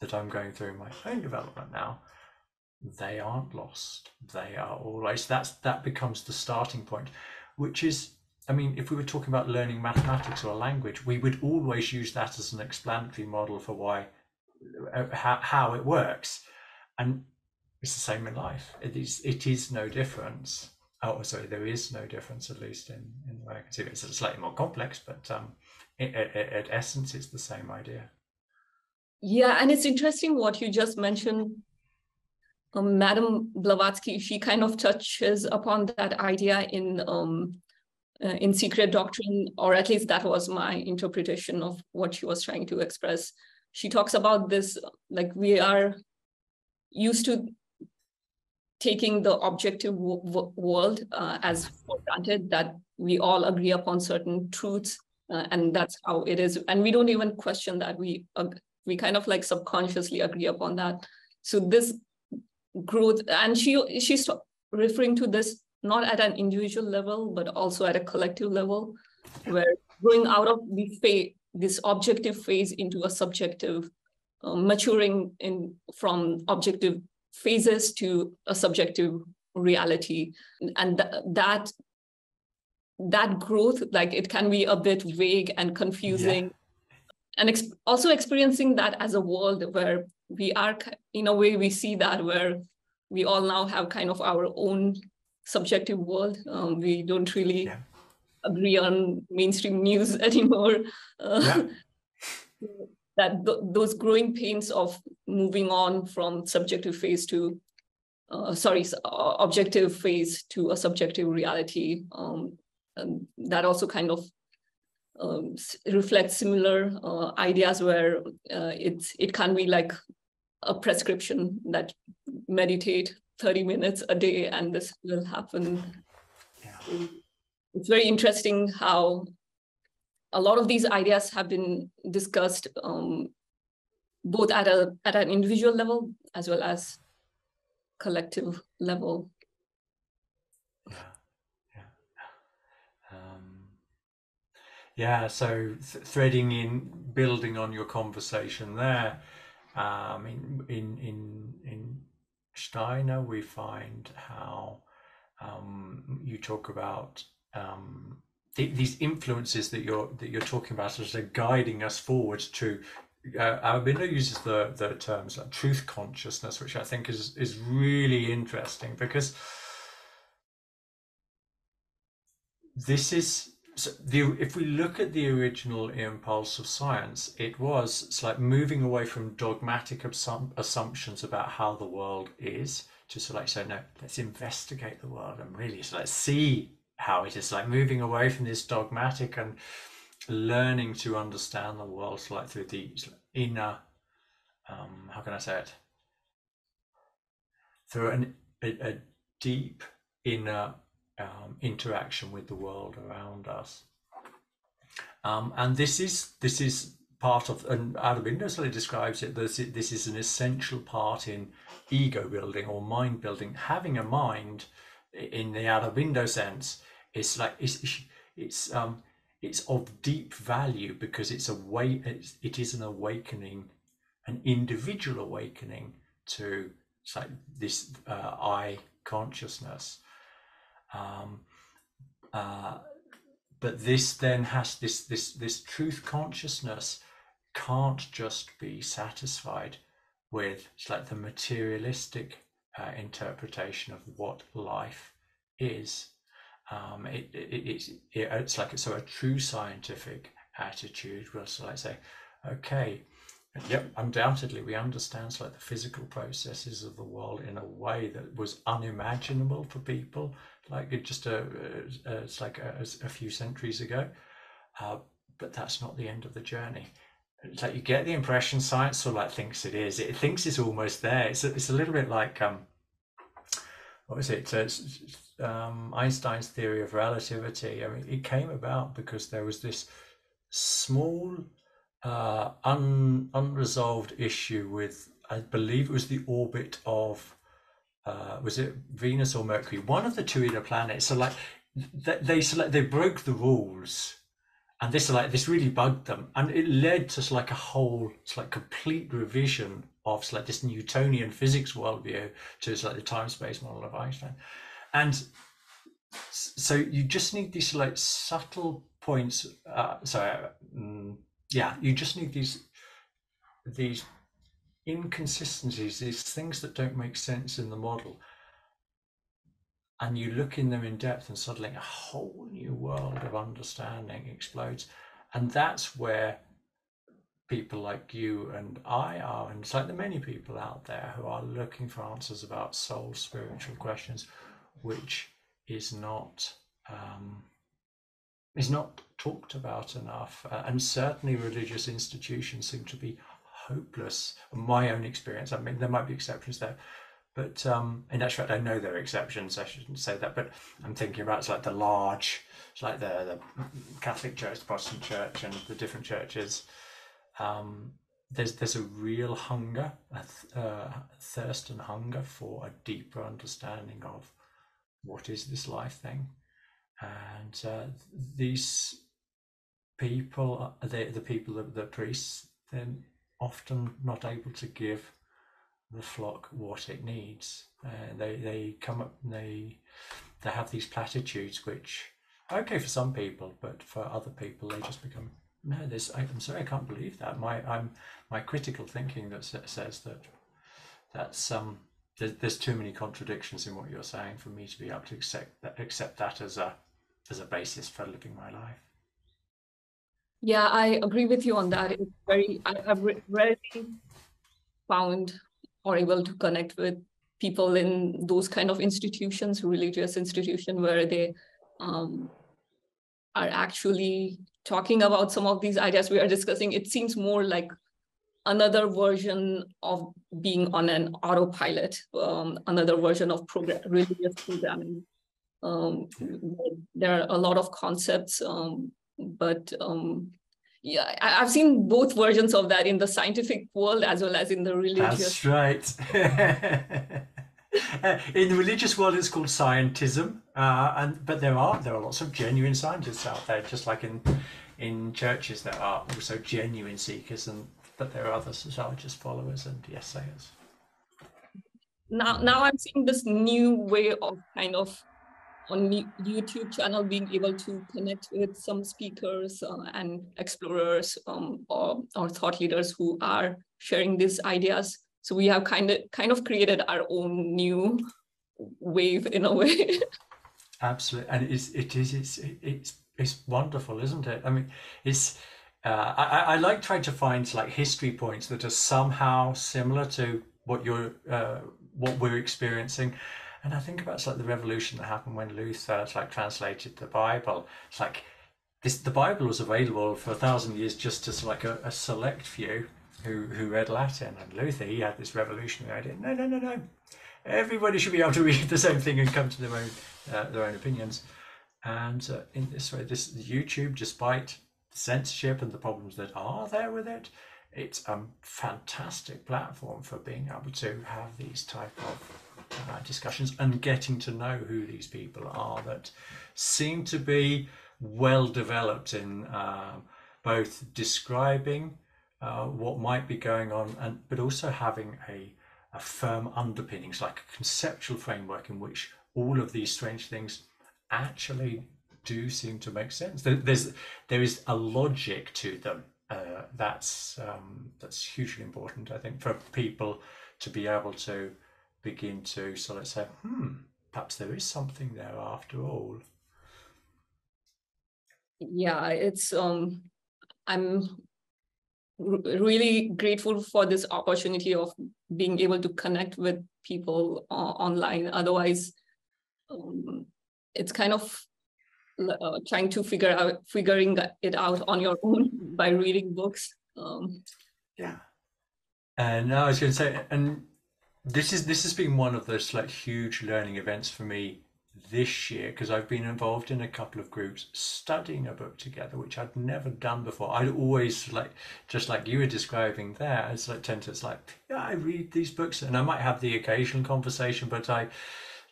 that I'm going through in my own development now, they aren't lost. They are all right. So that becomes the starting point, which is, I mean, if we were talking about learning mathematics or a language, we would always use that as an explanatory model for why, how it works. And it's the same in life. It is no difference. Oh, sorry, there is no difference, at least in the way I can see it. It's slightly more complex, but at essence, it's the same idea. Yeah, and it's interesting what you just mentioned. Madame Blavatsky, she kind of touches upon that idea in Secret Doctrine, or at least that was my interpretation of what she was trying to express. She talks about this, like, we are used to taking the objective world as for granted, that we all agree upon certain truths, and that's how it is. And we don't even question that. We kind of like subconsciously agree upon that. So this growth, and she's referring to this not at an individual level, but also at a collective level, where going out of this objective phase into a subjective, maturing from objective phases to a subjective reality. And that growth, like, it can be a bit vague and confusing. Yeah. And also experiencing that as a world where we are, in a way we see that, where we all now have kind of our own subjective world. We don't really agree on mainstream news anymore. That those growing pains of moving on from objective phase to a subjective reality, that also kind of reflects similar ideas, where it can be like a prescription that meditate 30 minutes a day and this will happen. Yeah. It's very interesting how a lot of these ideas have been discussed both at an individual level as well as collective level. So threading in, building on your conversation there, in Steiner we find how you talk about these influences that you're talking about as they're guiding us forward to. Aurobindo uses the terms like truth consciousness, which I think is really interesting, because this is if we look at the original impulse of science, it's like moving away from dogmatic assumptions about how the world is to say, no, let's investigate the world and really see how it is, moving away from this dogmatic and learning to understand the world through the inner, how can I say it, through a deep inner interaction with the world around us. And this is part of, and Aurobindo so describes it, this is an essential part in ego building or mind building. Having a mind, in the Aurobindo sense, it's like it's of deep value because it's a way, it is an awakening, an individual awakening to like this I consciousness. But this then has this truth consciousness can't just be satisfied with like the materialistic interpretation of what life is. It's like, so a true scientific attitude will like say, okay, yep, undoubtedly we understand so like the physical processes of the world in a way that was unimaginable for people like just a few centuries ago, but that's not the end of the journey. It's like you get the impression science sort of like thinks it is. It thinks it's almost there. It's a little bit like what was it? Einstein's theory of relativity. I mean, it came about because there was this small unresolved issue with, I believe it was the orbit of was it Venus or Mercury? One of the two inner planets. So like they broke the rules. And this really bugged them, and it led to like a whole complete revision of this Newtonian physics worldview to the time-space model of Einstein. And so you just need these subtle points. You just need these inconsistencies, these things that don't make sense in the model. And you look in them in depth, and suddenly a whole new world of understanding explodes. And that's where people like you and I are, and it's like the many people out there who are looking for answers about soul spiritual questions, which is not talked about enough. And certainly religious institutions seem to be hopeless. My own experience, I mean, there might be exceptions there. But in actual fact, I know there are exceptions. I shouldn't say that, but I'm thinking about the Catholic Church, the Protestant Church, and the different churches. There's a real hunger, a thirst and hunger for a deeper understanding of what is this life thing, and these people, the priests, they're often not able to give the flock what it needs. They come up, they have these platitudes which are okay for some people, but for other people they just become, no, this, I'm sorry, I can't believe that. My critical thinking that says that's there's too many contradictions in what you're saying for me to be able to accept that as a basis for living my life. Yeah, I agree with you on that. It's very, I have rarely found or able to connect with people in those kind of institutions, religious institution, where they are actually talking about some of these ideas we are discussing. It seems more like another version of being on an autopilot, another version of religious programming. There are a lot of concepts, yeah, I've seen both versions of that in the scientific world as well as in the religious. That's right. In the religious world, it's called scientism, but there are lots of genuine scientists out there. Just like in churches, there are also genuine seekers, but there are other sociologist followers and yes-sayers. Now I'm seeing this new way of kind of, on YouTube channel, being able to connect with some speakers and explorers or thought leaders who are sharing these ideas. So we have kind of created our own new wave in a way. Absolutely, and it's wonderful, isn't it? I mean, it's I like trying to find history points that are somehow similar to what we're experiencing. And I think about the revolution that happened when Luther translated the Bible. It's like this, the Bible was available for 1,000 years just as a select few who read Latin. And Luther, he had this revolutionary idea: no, everybody should be able to read the same thing and come to their own opinions. And in this way, this YouTube, despite censorship and the problems that are there with it, it's a fantastic platform for being able to have these type of discussions and getting to know who these people are that seem to be well developed in both describing what might be going on, and but also having a firm underpinnings, like a conceptual framework in which all of these strange things actually do seem to make sense. There is a logic to them. That's hugely important, I think, for people to be able to begin to sort of say, perhaps there is something there after all. Yeah, it's I'm really grateful for this opportunity of being able to connect with people online. Otherwise, it's kind of trying to figuring it out on your own by reading books. Yeah, and I was going to say, and this has been one of those like huge learning events for me this year, because I've been involved in a couple of groups studying a book together, which I'd never done before. I'd always, like, just like you were describing there, I sort of tend to, it's like, yeah, I read these books and I might have the occasional conversation, but I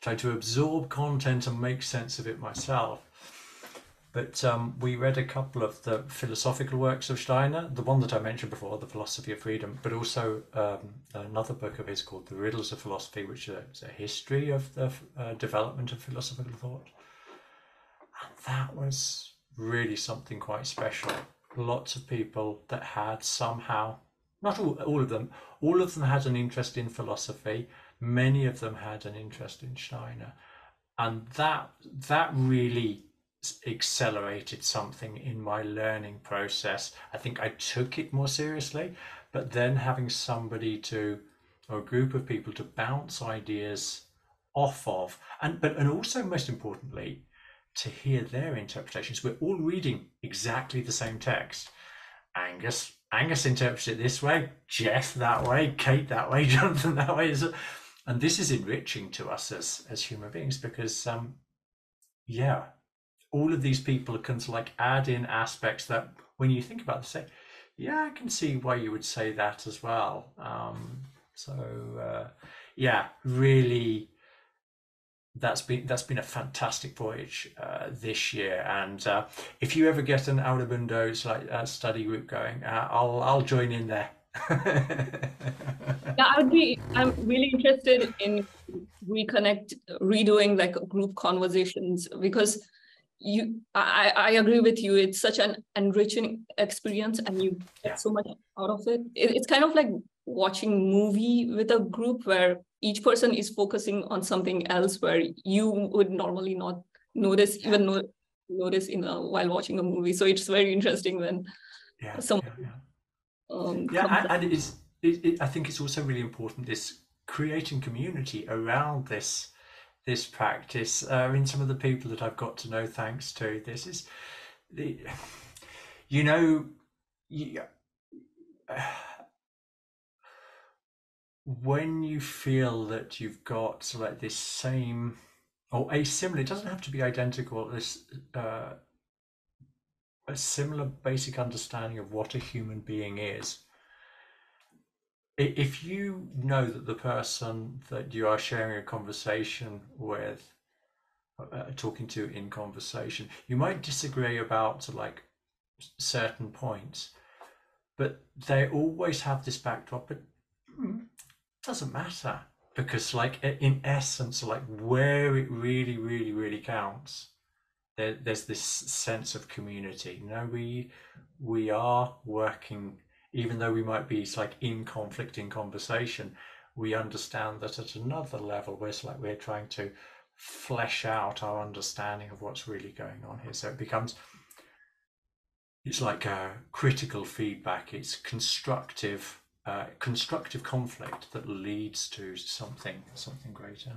try to absorb content and make sense of it myself. But we read a couple of the philosophical works of Steiner, the one that I mentioned before, The Philosophy of Freedom, but also another book of his called The Riddles of Philosophy, which is a history of the development of philosophical thought. And that was really something quite special. Lots of people that had somehow, not all of them had an interest in philosophy. Many of them had an interest in Steiner. And that really accelerated something in my learning process. I think I took it more seriously, but then having somebody to, or a group of people to bounce ideas off of, and also most importantly, to hear their interpretations. We're all reading exactly the same text. Angus interprets it this way, Jeff that way, Kate that way, Jonathan that way. And this is enriching to us as human beings, because yeah, all of these people can like add in aspects that when you think about it, say, yeah, I can see why you would say that as well. Yeah, really, that's been a fantastic voyage this year. And if you ever get an Aurobindo's like study group going, I'll join in there. Yeah, I'm really interested in redoing like group conversations, because I agree with you. It's such an enriching experience, and you get so much out of it. It's kind of like watching a movie with a group where each person is focusing on something else where you would normally not notice, even notice while watching a movie. So it's very interesting when someone. I think it's also really important, this creating community around this practice. I mean, some of the people that I've got to know thanks to this is the, when you feel that you've got like this same or a similar, it doesn't have to be identical, this a similar basic understanding of what a human being is. If you know that the person that you are sharing a conversation with, talking to in conversation, you might disagree about like certain points, but they always have this backdrop, but it doesn't matter, because like in essence, like where it really, really, really counts, there's this sense of community. You know, we are working. Even though we might be like in conflict in conversation, we understand that at another level, we're trying to flesh out our understanding of what's really going on here. So it becomes, it's like a critical feedback. It's constructive conflict that leads to something greater.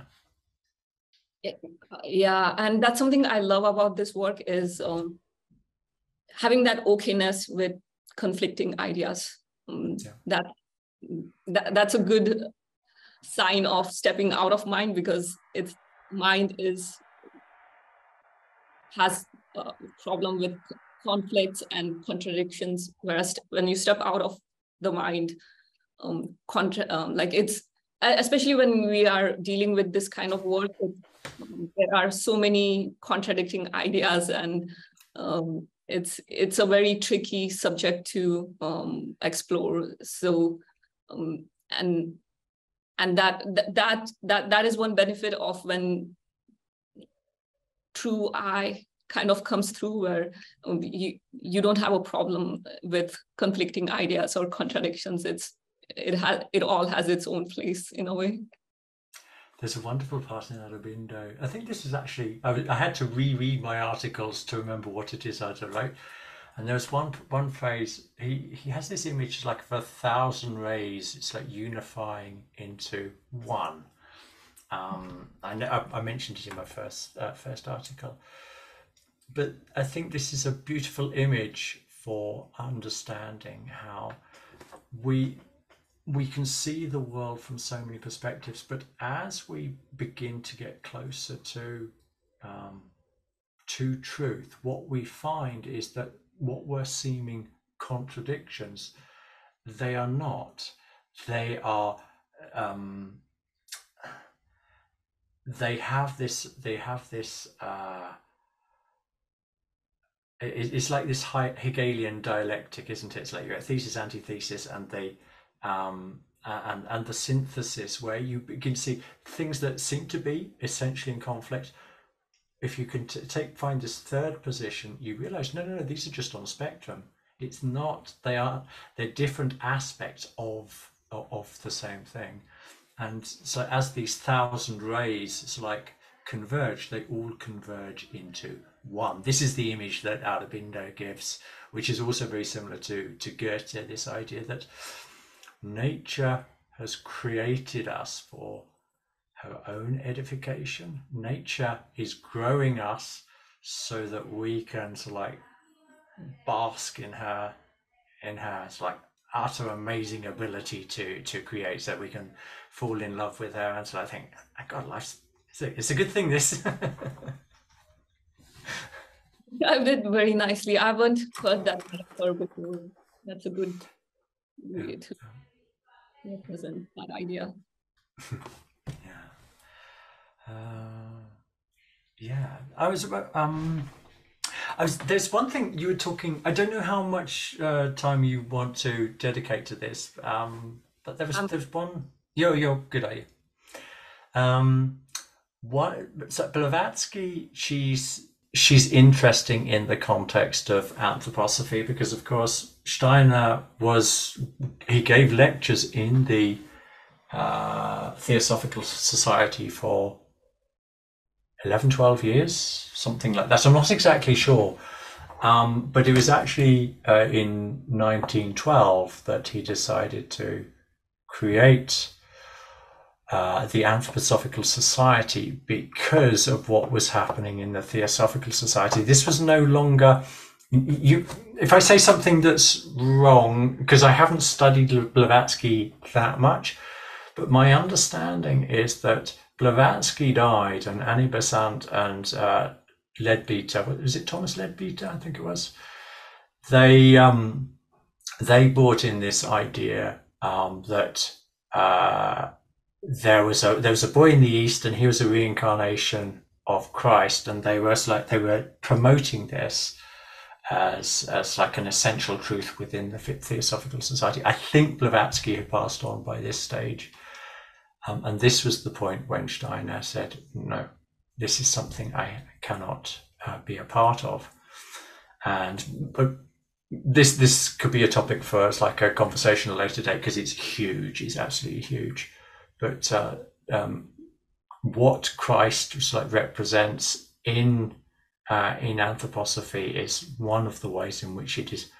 Yeah, and that's something I love about this work is having that okayness with conflicting ideas. That's a good sign of stepping out of mind, because its mind has a problem with conflicts and contradictions, whereas when you step out of the mind, like it's, especially when we are dealing with this kind of work, there are so many contradicting ideas, and it's a very tricky subject to explore. So and that is one benefit of when true I kind of comes through, where you don't have a problem with conflicting ideas or contradictions. It all has its own place in a way. There's a wonderful part in Aurobindo. I think this is actually, I had to reread my articles to remember what it is I had to write. And there's one phrase, he has this image like of 1,000 rays. It's like unifying into one. I mentioned it in my first article. But I think this is a beautiful image for understanding how we can see the world from so many perspectives, but as we begin to get closer to truth, what we find is that what were seeming contradictions, they are not. They are they have this it's like this Hegelian dialectic, isn't it? It's like your thesis, antithesis, and they and the synthesis, where you begin to see things that seem to be essentially in conflict. If you can find this third position, you realize no, these are just on a spectrum. It's not, they're different aspects of the same thing. And so as these 1,000 rays, it's like converge, they all converge into one. This is the image that Aurobindo gives, which is also very similar to Goethe, this idea that nature has created us for her own edification. Nature is growing us so that we can bask in her utter amazing ability to create, so that we can fall in love with her. And so I think, God, life's it's a good thing, this. I did very nicely. I haven't heard that before. That's a good way to represent that idea. I was about there's one thing you were talking, I don't know how much time you want to dedicate to this, but there was one. You're good, are you? So Blavatsky, she's interesting in the context of anthroposophy, because of course Steiner gave lectures in the Theosophical Society for 11, 12 years, something like that. I'm not exactly sure, but it was actually in 1912 that he decided to create the Anthroposophical Society, because of what was happening in the Theosophical Society. This was no longer, if I say something that's wrong, because I haven't studied Blavatsky that much, but my understanding is that Blavatsky died, and Annie Besant and Leadbeater, was it Thomas Leadbeater? I think it was. They brought in this idea that there was a boy in the East, and he was a reincarnation of Christ, and they were promoting this as an essential truth within the Theosophical Society. I think Blavatsky had passed on by this stage, and this was the point when Steiner said, "No, this is something I cannot be a part of." And this could be a topic for a conversation at a later date, because it's huge. It's absolutely huge. But what Christ represents in anthroposophy is one of the ways in which it is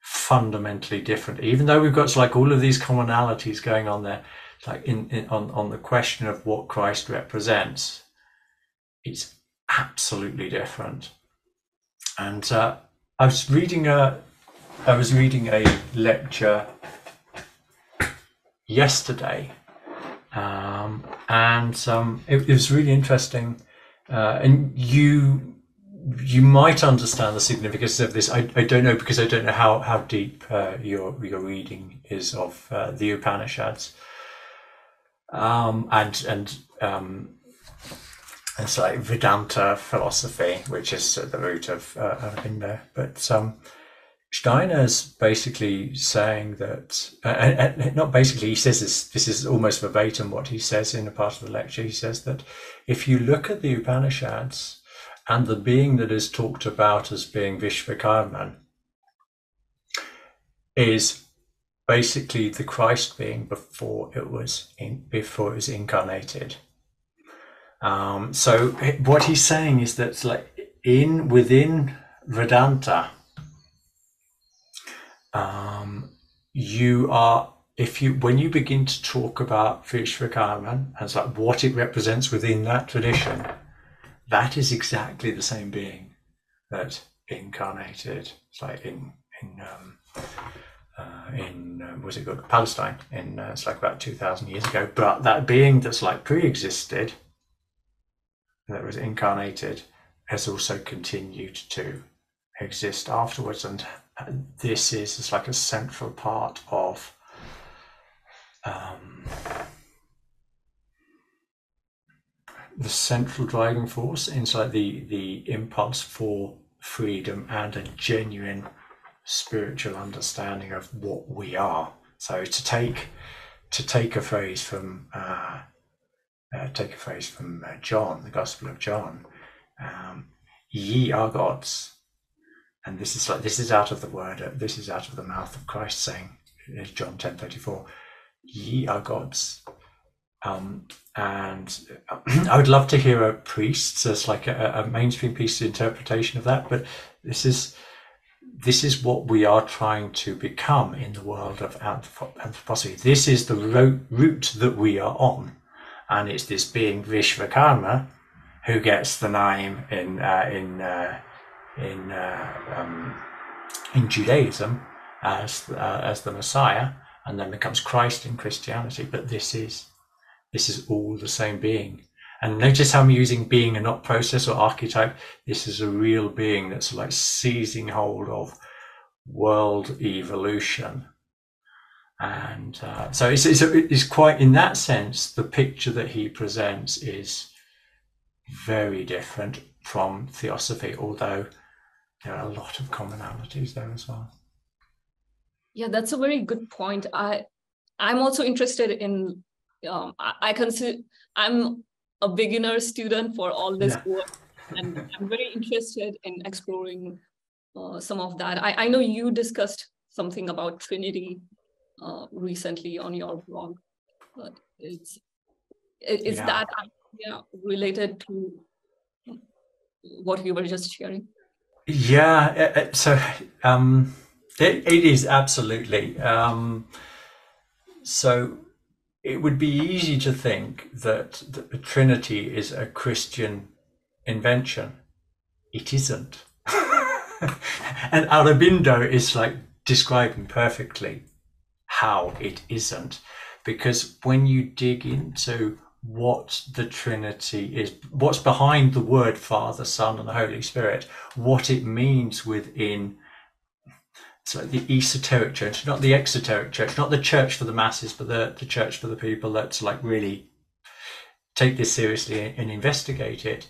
fundamentally different. Even though we've got all of these commonalities going on there, on the question of what Christ represents, it's absolutely different. And I was reading a lecture yesterday. It was really interesting, and you you might understand the significance of this. I don't know, because I don't know how deep your reading is of the Upanishads. And it's like Vedanta philosophy, which is at the root of Aurobindo. But Steiner's basically saying that, and not basically, he says this is almost verbatim what he says in a part of the lecture. He says that if you look at the Upanishads and the being that is talked about as being Vishvakarman is basically the Christ being before it was incarnated. So what he's saying is that, like, within Vedanta, when you begin to talk about Vishvakarman and like what it represents within that tradition, that is exactly the same being that incarnated. It's like in Palestine in it's like about 2,000 years ago. But that being that's like pre-existed, that was incarnated, has also continued to exist afterwards, and this is like a central part of the central driving force inside the impulse for freedom and a genuine spiritual understanding of what we are. So to take a phrase from John, the Gospel of John, ye are gods, and this is out of the word. This is out of the mouth of Christ saying, John 10:34, ye are gods. And I would love to hear a priest, so it's like a mainstream priest's interpretation of that. But this is what we are trying to become in the world of anthroposophy. This is the route that we are on. And it's this being Vishvakarma who gets the name in Judaism as the Messiah, and then becomes Christ in Christianity. But this is all the same being. And notice how I'm using being and not process or archetype. This is a real being that's like seizing hold of world evolution. And so it's quite, in that sense, the picture that he presents is very different from Theosophy, although there are a lot of commonalities there as well. Yeah, that's a very good point. I'm also interested in, I'm a beginner student for all this work, and I'm very interested in exploring some of that. I know you discussed something about Trinity recently on your blog, but it's that idea related to what you were just sharing? Yeah, so it is absolutely. So it would be easy to think that the Trinity is a Christian invention. It isn't. And Aurobindo is like describing perfectly how it isn't, because when you dig into what the Trinity is, what's behind the word Father, Son, and the Holy Spirit, what it means within, so the esoteric church, not the exoteric church, not the church for the masses, but the church for the people that's like really take this seriously and investigate it,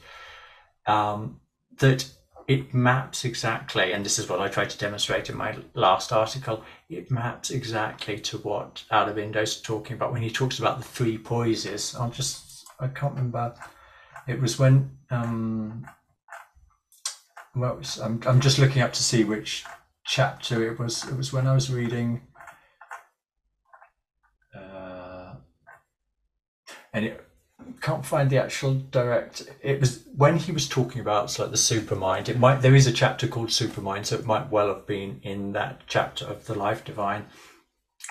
that it maps exactly, and this is what I tried to demonstrate in my last article, it maps exactly to what Aurobindo's talking about when he talks about the three poises. I can't remember, it was when, I'm just looking up to see which chapter it was. It was when I was reading, and it, can't find the actual direct, it was when he was talking about like the supermind. It might, there is a chapter called Supermind, so it might well have been in that chapter of the Life Divine.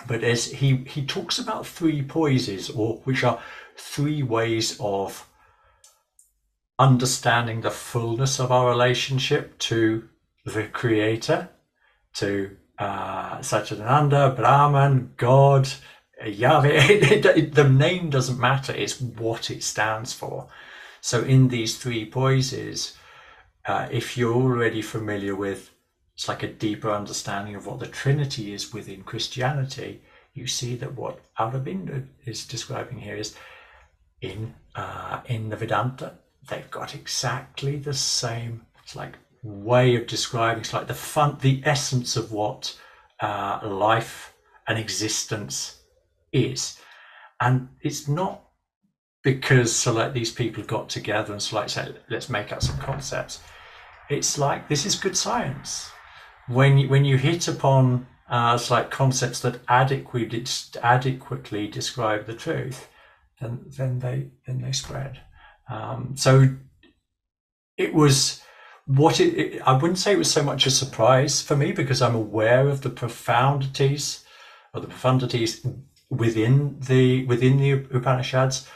But as he talks about three poises, or which are three ways of understanding the fullness of our relationship to the Creator, to Satchidananda, Brahman, God, Yahweh. The name doesn't matter, it's what it stands for. So in these three poises, If you're already familiar with, it's like a deeper understanding of what the Trinity is within Christianity, you see that what Aurobindo is describing here is in the Vedanta, they've got exactly the same, it's like way of describing, it's like the essence of what life and existence is. And it's not because so like these people got together and so like said, let's make up some concepts. It's like this is good science. When you hit upon it's like concepts that adequately describe the truth, then they spread. So it was what I wouldn't say it was so much a surprise for me, because I'm aware of the profundities within the Upanishads,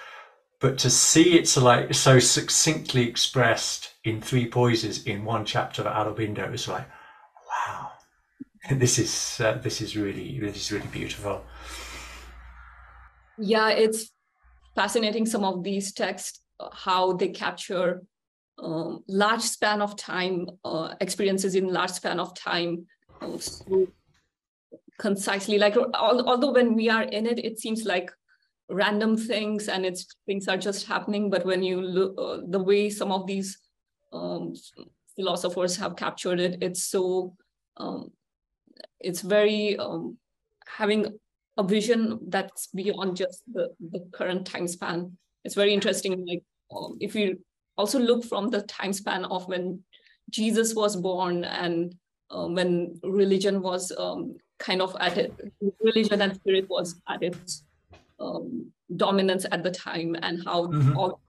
but to see it so like so succinctly expressed in three poises in one chapter of Aurobindo is like, wow, this is really beautiful. Yeah, it's fascinating, some of these texts, how they capture large span of time, experiences in large span of time, so concisely. Like although when we are in it, it seems like random things and it's things are just happening, but when you look the way some of these philosophers have captured it, it's so it's very having a vision that's beyond just the current time span. It's very interesting, like if you also look from the time span of when Jesus was born and when religion was kind of at it, religion and spirit was at its dominance at the time, and how all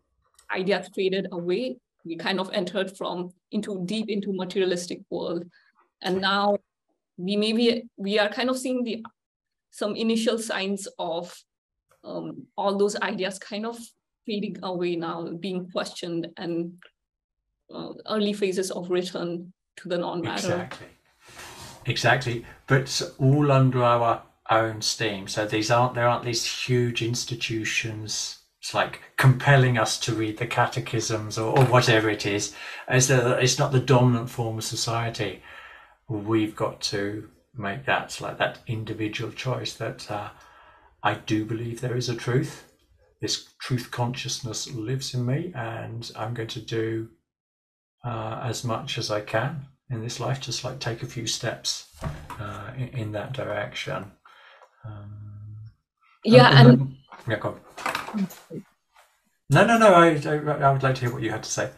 ideas faded away. We kind of entered deep into materialistic world, and now we are kind of seeing some initial signs of all those ideas kind of fading away now, being questioned, and early phases of return to the non-matter. Exactly. But all under our own steam. So there aren't these huge institutions. It's like compelling us to read the catechisms or whatever it is. It's not the dominant form of society. We've got to make that individual choice that I do believe there is a truth. This truth consciousness lives in me, and I'm going to do as much as I can in this life, just like take a few steps in that direction. Go on. No. I would like to hear what you had to say.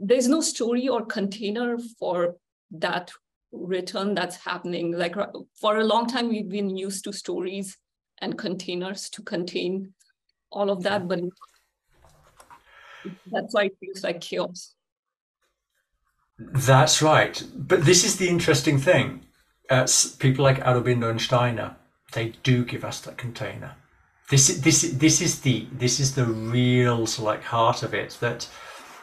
There's no story or container for that return that's happening. Like for a long time, we've been used to stories and containers to contain all of that, but that's why it feels like chaos. That's right. But this is the interesting thing. People like Aurobindo and Steiner, they do give us that container. This is the real heart of it, that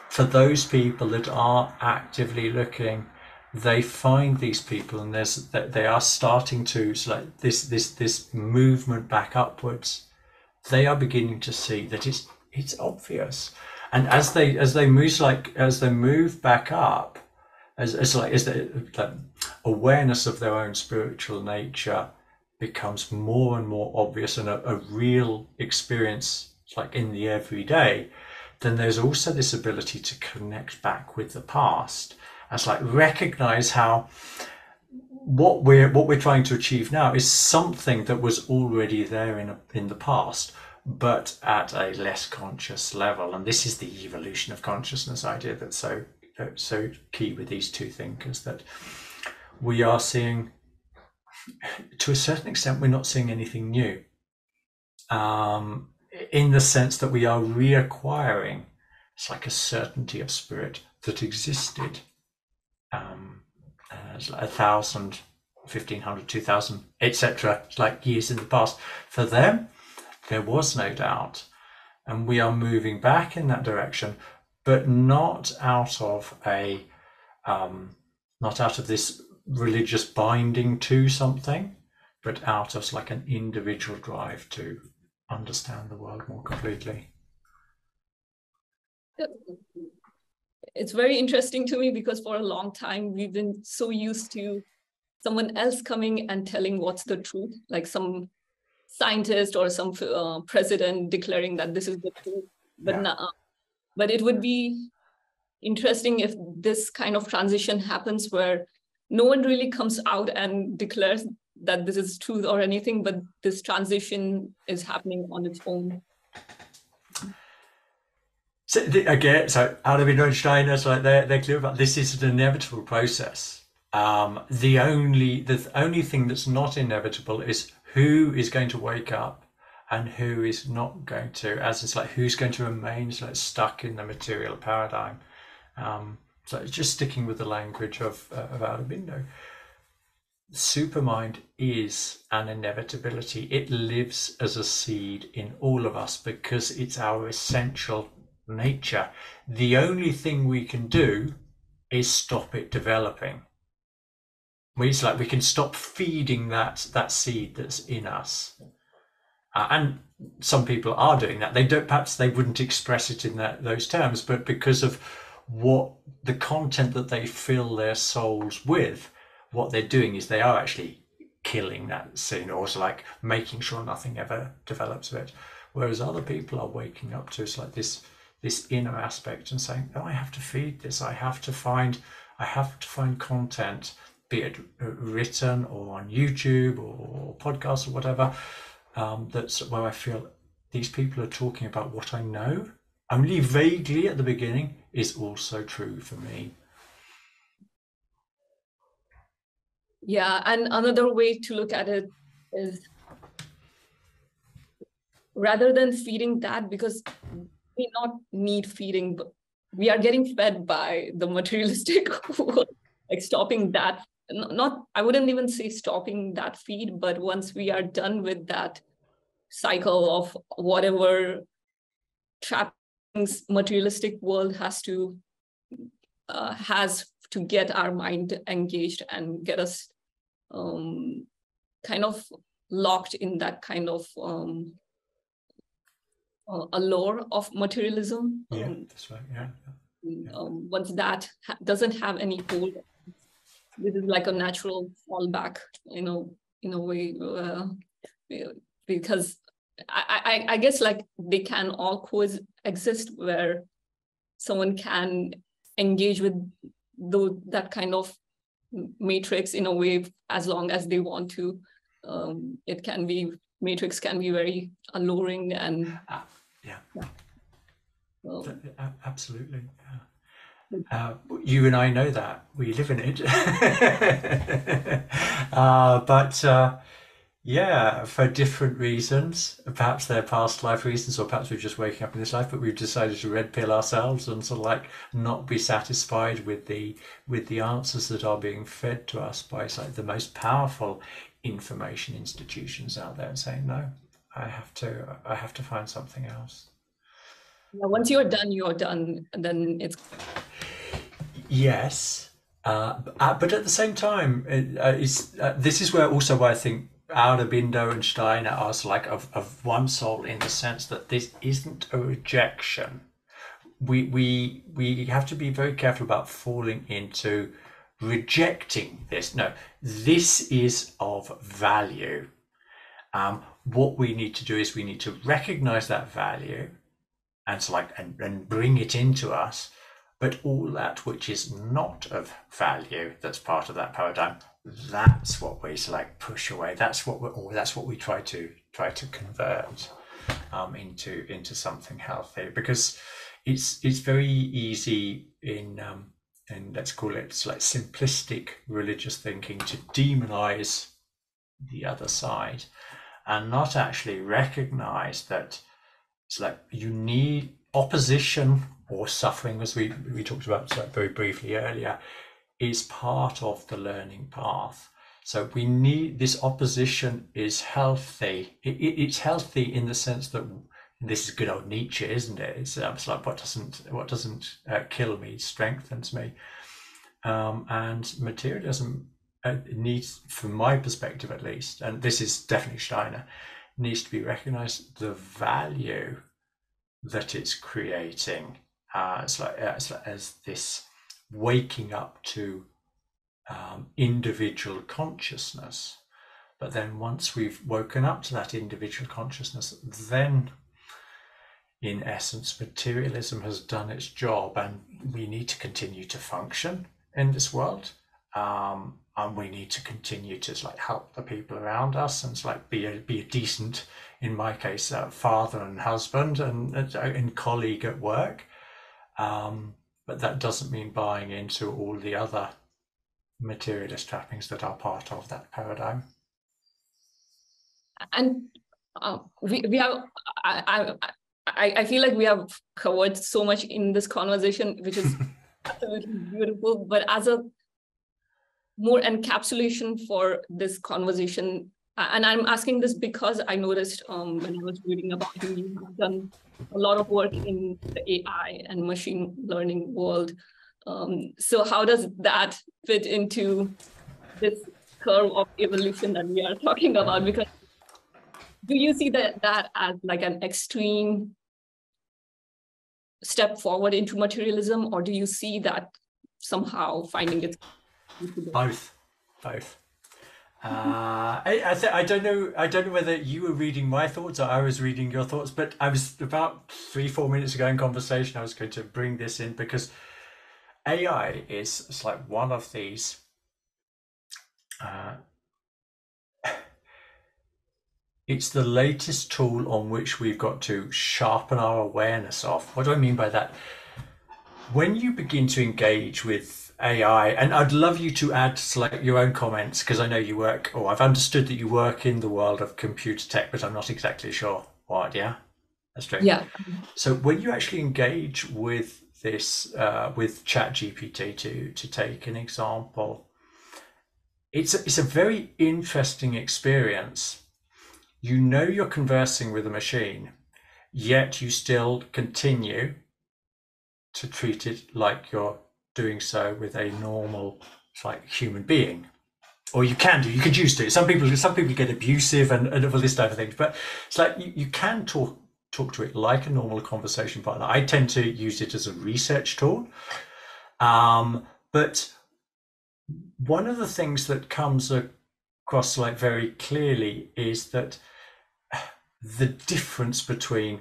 for those people that are actively looking, they find these people, and they are starting to this movement back upwards. They are beginning to see that it's obvious, and as they move back up, as the awareness of their own spiritual nature becomes more and more obvious and a real experience in the everyday, then there's also this ability to connect back with the past. It's recognize how what we're trying to achieve now is something that was already there in the past, but at a less conscious level. And this is the evolution of consciousness idea that's so key with these two thinkers, that we are seeing, to a certain extent, we're not seeing anything new, in the sense that we are reacquiring a certainty of spirit that existed 1,000, 1,500, 2,000, etc. Years in the past. For them, there was no doubt. And we are moving back in that direction, but not out of this religious binding to something, but out of an individual drive to understand the world more completely. it's very interesting to me because for a long time, we've been so used to someone else coming and telling what's the truth, like some scientist or some president declaring that this is the truth. But, but it would be interesting if this kind of transition happens where no one really comes out and declares that this is truth or anything, but this transition is happening on its own. So again, so Aurobindo and Steiner, so they're clear about this is an inevitable process. The only thing that's not inevitable is who is going to wake up and who is not going to, as it's like who's going to remain so stuck in the material paradigm. So it's just sticking with the language of Aurobindo. Supermind is an inevitability. It lives as a seed in all of us because it's our essential nature. The only thing we can do is stop it developing. It's like we can stop feeding that seed that's in us. And some people are doing that. They don't, perhaps they wouldn't express it in those terms, but because of what the content that they fill their souls with, what they're doing is they are actually killing that seed, or also like making sure nothing ever develops of it. Whereas other people are waking up to it's like this inner aspect and saying, no, I have to feed this. I have to find content, be it written or on YouTube or podcasts or whatever. That's where I feel these people are talking about what I know only vaguely at the beginning is also true for me. Yeah, and another way to look at it is rather than feeding that, because we not need feeding, but we are getting fed by the materialistic world, like stopping that. Not, I wouldn't even say stopping that feed, but once we are done with that cycle of whatever trappings materialistic world has to get our mind engaged and get us kind of locked in that kind of allure of materialism. Yeah, that's right. Yeah. Yeah. Once that doesn't have any hold. This is like a natural fallback, you know, in a way, because I guess like they can all coexist where someone can engage with that kind of matrix in a way as long as they want to. Matrix can be very alluring and absolutely. Yeah. You and I know that we live in it. but for different reasons, perhaps they're past life reasons, or perhaps we're just waking up in this life, but we've decided to red pill ourselves and sort of like not be satisfied with the answers that are being fed to us by like the most powerful information institutions out there, and saying, no, I have to find something else. Yeah, once you're done, and then it's... Yes, but at the same time, this is where also why I think Aurobindo and Steiner are like of one soul in the sense that this isn't a rejection. We have to be very careful about falling into rejecting this. No, this is of value. What we need to do is we need to recognize that value and bring it into us, but all that which is not of value, that's part of that paradigm, that's what we push away. That's what we try to convert into something healthy, because it's very easy in let's call it simplistic religious thinking to demonize the other side and not actually recognize that it's you need opposition or suffering, as we talked about very briefly earlier, is part of the learning path. So we need this opposition is healthy. It's healthy in the sense that this is good old Nietzsche, isn't it? It's like what doesn't kill me strengthens me, and materialism needs, from my perspective at least, and this is definitely Steiner, needs to be recognized the value that it's creating as this waking up to individual consciousness. But then once we've woken up to that individual consciousness, then in essence materialism has done its job, and we need to continue to function in this world, and we need to continue to help the people around us, and be a decent, in my case, father and husband and colleague at work. But that doesn't mean buying into all the other materialist trappings that are part of that paradigm. And I feel like we have covered so much in this conversation, which is absolutely beautiful. But as a more encapsulation for this conversation, and I'm asking this because I noticed when I was reading about you have done a lot of work in the AI and machine learning world. So how does that fit into this curve of evolution that we are talking about? Because do you see that as like an extreme step forward into materialism, or do you see that somehow finding it? Both. I don't know whether you were reading my thoughts or I was reading your thoughts, but I was about 3-4 minutes ago in conversation. I was going to bring this in because AI is one of these. It's the latest tool on which we've got to sharpen our awareness of. What do I mean by that? When you begin to engage with AI, and I'd love you to add your own comments, because I know you work, or I've understood that you work in the world of computer tech, but I'm not exactly sure what, yeah? That's true. Yeah. So when you actually engage with this, with ChatGPT, to take an example, it's a very interesting experience. You know you're conversing with a machine, yet you still continue to treat it like you're doing so with a normal human being. Or you could choose to. Some people get abusive and all this type of thing, but you can talk to it like a normal conversation partner. I tend to use it as a research tool. But one of the things that comes across very clearly is that the difference between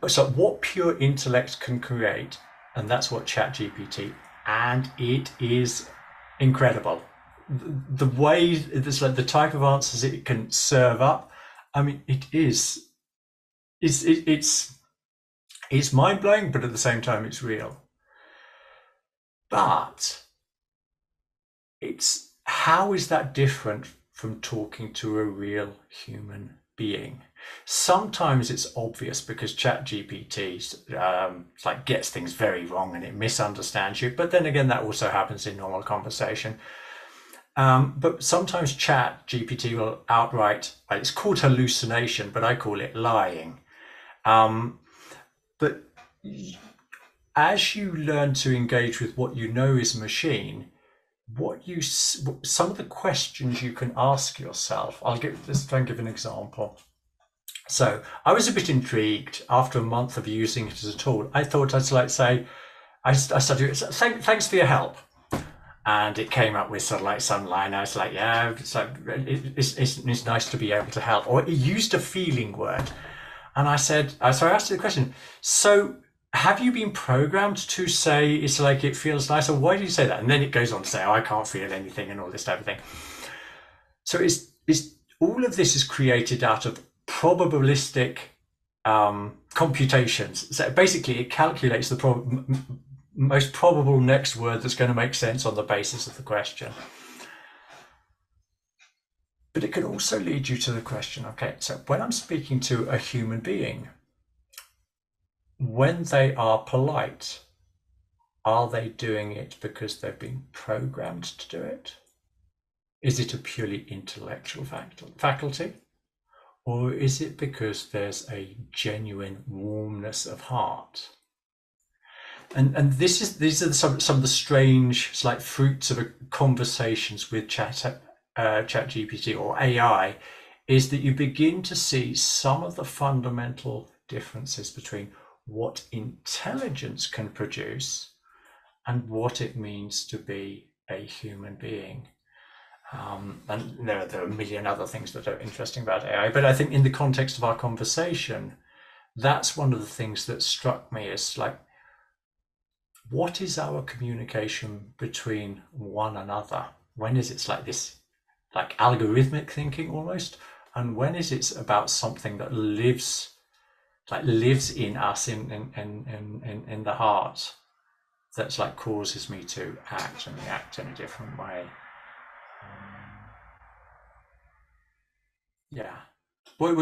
what pure intellect can create, and that's what ChatGPT, and it is incredible. The way there's the type of answers it can serve up, I mean, it's mind-blowing, but at the same time it's real. But how is that different from talking to a real human being? Sometimes it's obvious because ChatGPT gets things very wrong and it misunderstands you. But then again, that also happens in normal conversation. But sometimes ChatGPT will outright, it's called hallucination, but I call it lying. But as you learn to engage with what you know is machine, some of the questions you can ask yourself. Try and give an example. So I was a bit intrigued after a month of using it as a tool. I thought I'd say, I started, thanks for your help, and it came up with some line. I was yeah, it's nice to be able to help. Or it used a feeling word, and I said, so I asked you the question. So, have you been programmed to say it feels nice, or why do you say that? And then it goes on to say, oh, I can't feel anything and all this type of thing. So it's all of this is created out of probabilistic computations. So basically it calculates the most probable next word that's going to make sense on the basis of the question. But it can also lead you to the question, okay, so when I'm speaking to a human being, when they are polite, are they doing it because they've been programmed to do it? Is it a purely intellectual faculty? Or is it because there's a genuine warmness of heart? And these are some of the strange fruits of conversations with ChatGPT or AI, is that you begin to see some of the fundamental differences between what intelligence can produce and what it means to be a human being. And there are a million other things that are interesting about AI, but I think in the context of our conversation, that's one of the things that struck me is like, what is our communication between one another? When is it like this, like algorithmic thinking almost? And when is it about something that lives in us, in the heart, that's like causes me to act and react in a different way? Yeah. What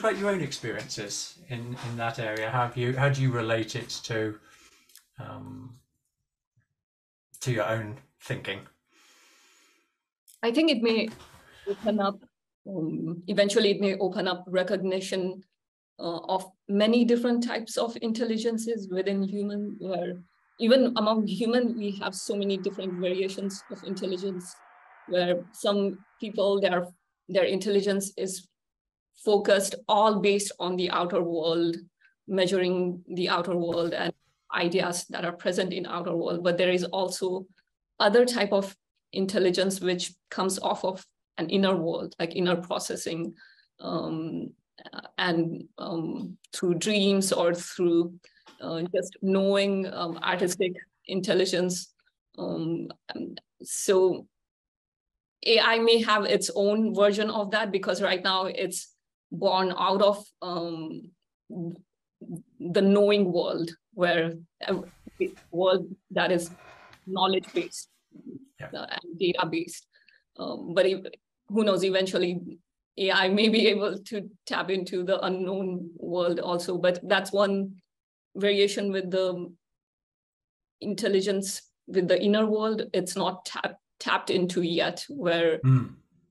about your own experiences in that area? How do you relate it to your own thinking? I think it may open up. Eventually, it may open up recognition of many different types of intelligences within human, where even among human, we have so many different variations of intelligence, where some people, their intelligence is focused all based on the outer world, measuring the outer world and ideas that are present in outer world. But there is also other type of intelligence which comes off of an inner world, like inner processing, and through dreams or through just knowing artistic intelligence. So AI may have its own version of that, because right now it's born out of the knowing world, where a world that is knowledge-based, and data-based. But who knows, eventually AI may be able to tap into the unknown world also, but that's one variation with the intelligence, with the inner world. It's not tapped into yet, where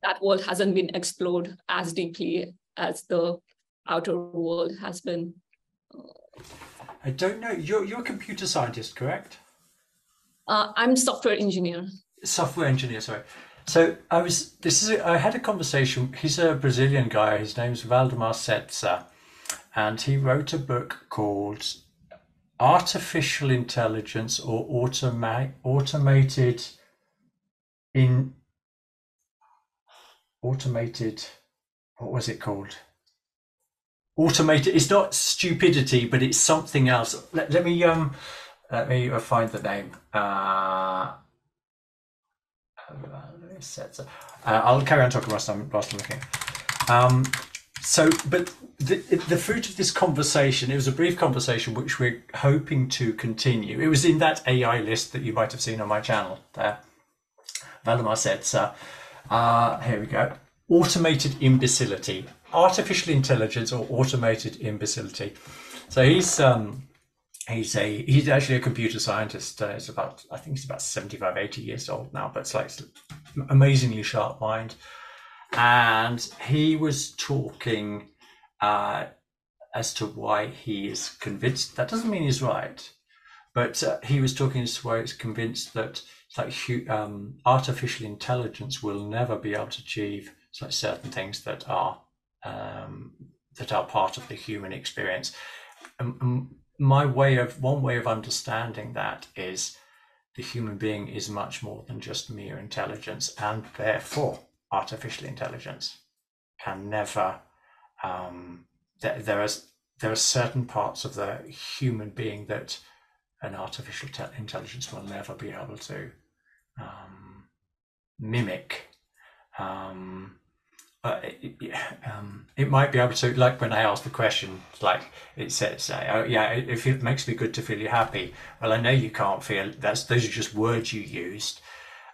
that world hasn't been explored as deeply as the outer world has been. I don't know, you're a computer scientist, correct? I'm software engineer, sorry. So I had a conversation, he's a Brazilian guy, his name's Valdemar Setzer, and he wrote a book called Artificial Intelligence or Automated, it's not stupidity, but it's something else. Let me find the name. I'll carry on talking whilst I'm looking. But the fruit of this conversation, it was a brief conversation which we're hoping to continue. It was in that AI list that you might have seen on my channel there. Valdemar Setzer, here we go. Automated imbecility, artificial intelligence or automated imbecility. So he's actually a computer scientist. I think he's about 75, 80 years old now, but it's an amazingly sharp mind. And he was talking as to why he is convinced. That doesn't mean he's right, but he was talking as to why he's convinced that artificial intelligence will never be able to achieve certain things that are part of the human experience. One way of understanding that is the human being is much more than just mere intelligence, and therefore artificial intelligence can never. There are certain parts of the human being that an artificial intelligence will never be able to mimic. It might be able to, like when I asked the question, like it says, oh yeah, if it makes me good to feel you happy. Well, I know you can't feel, those are just words you used.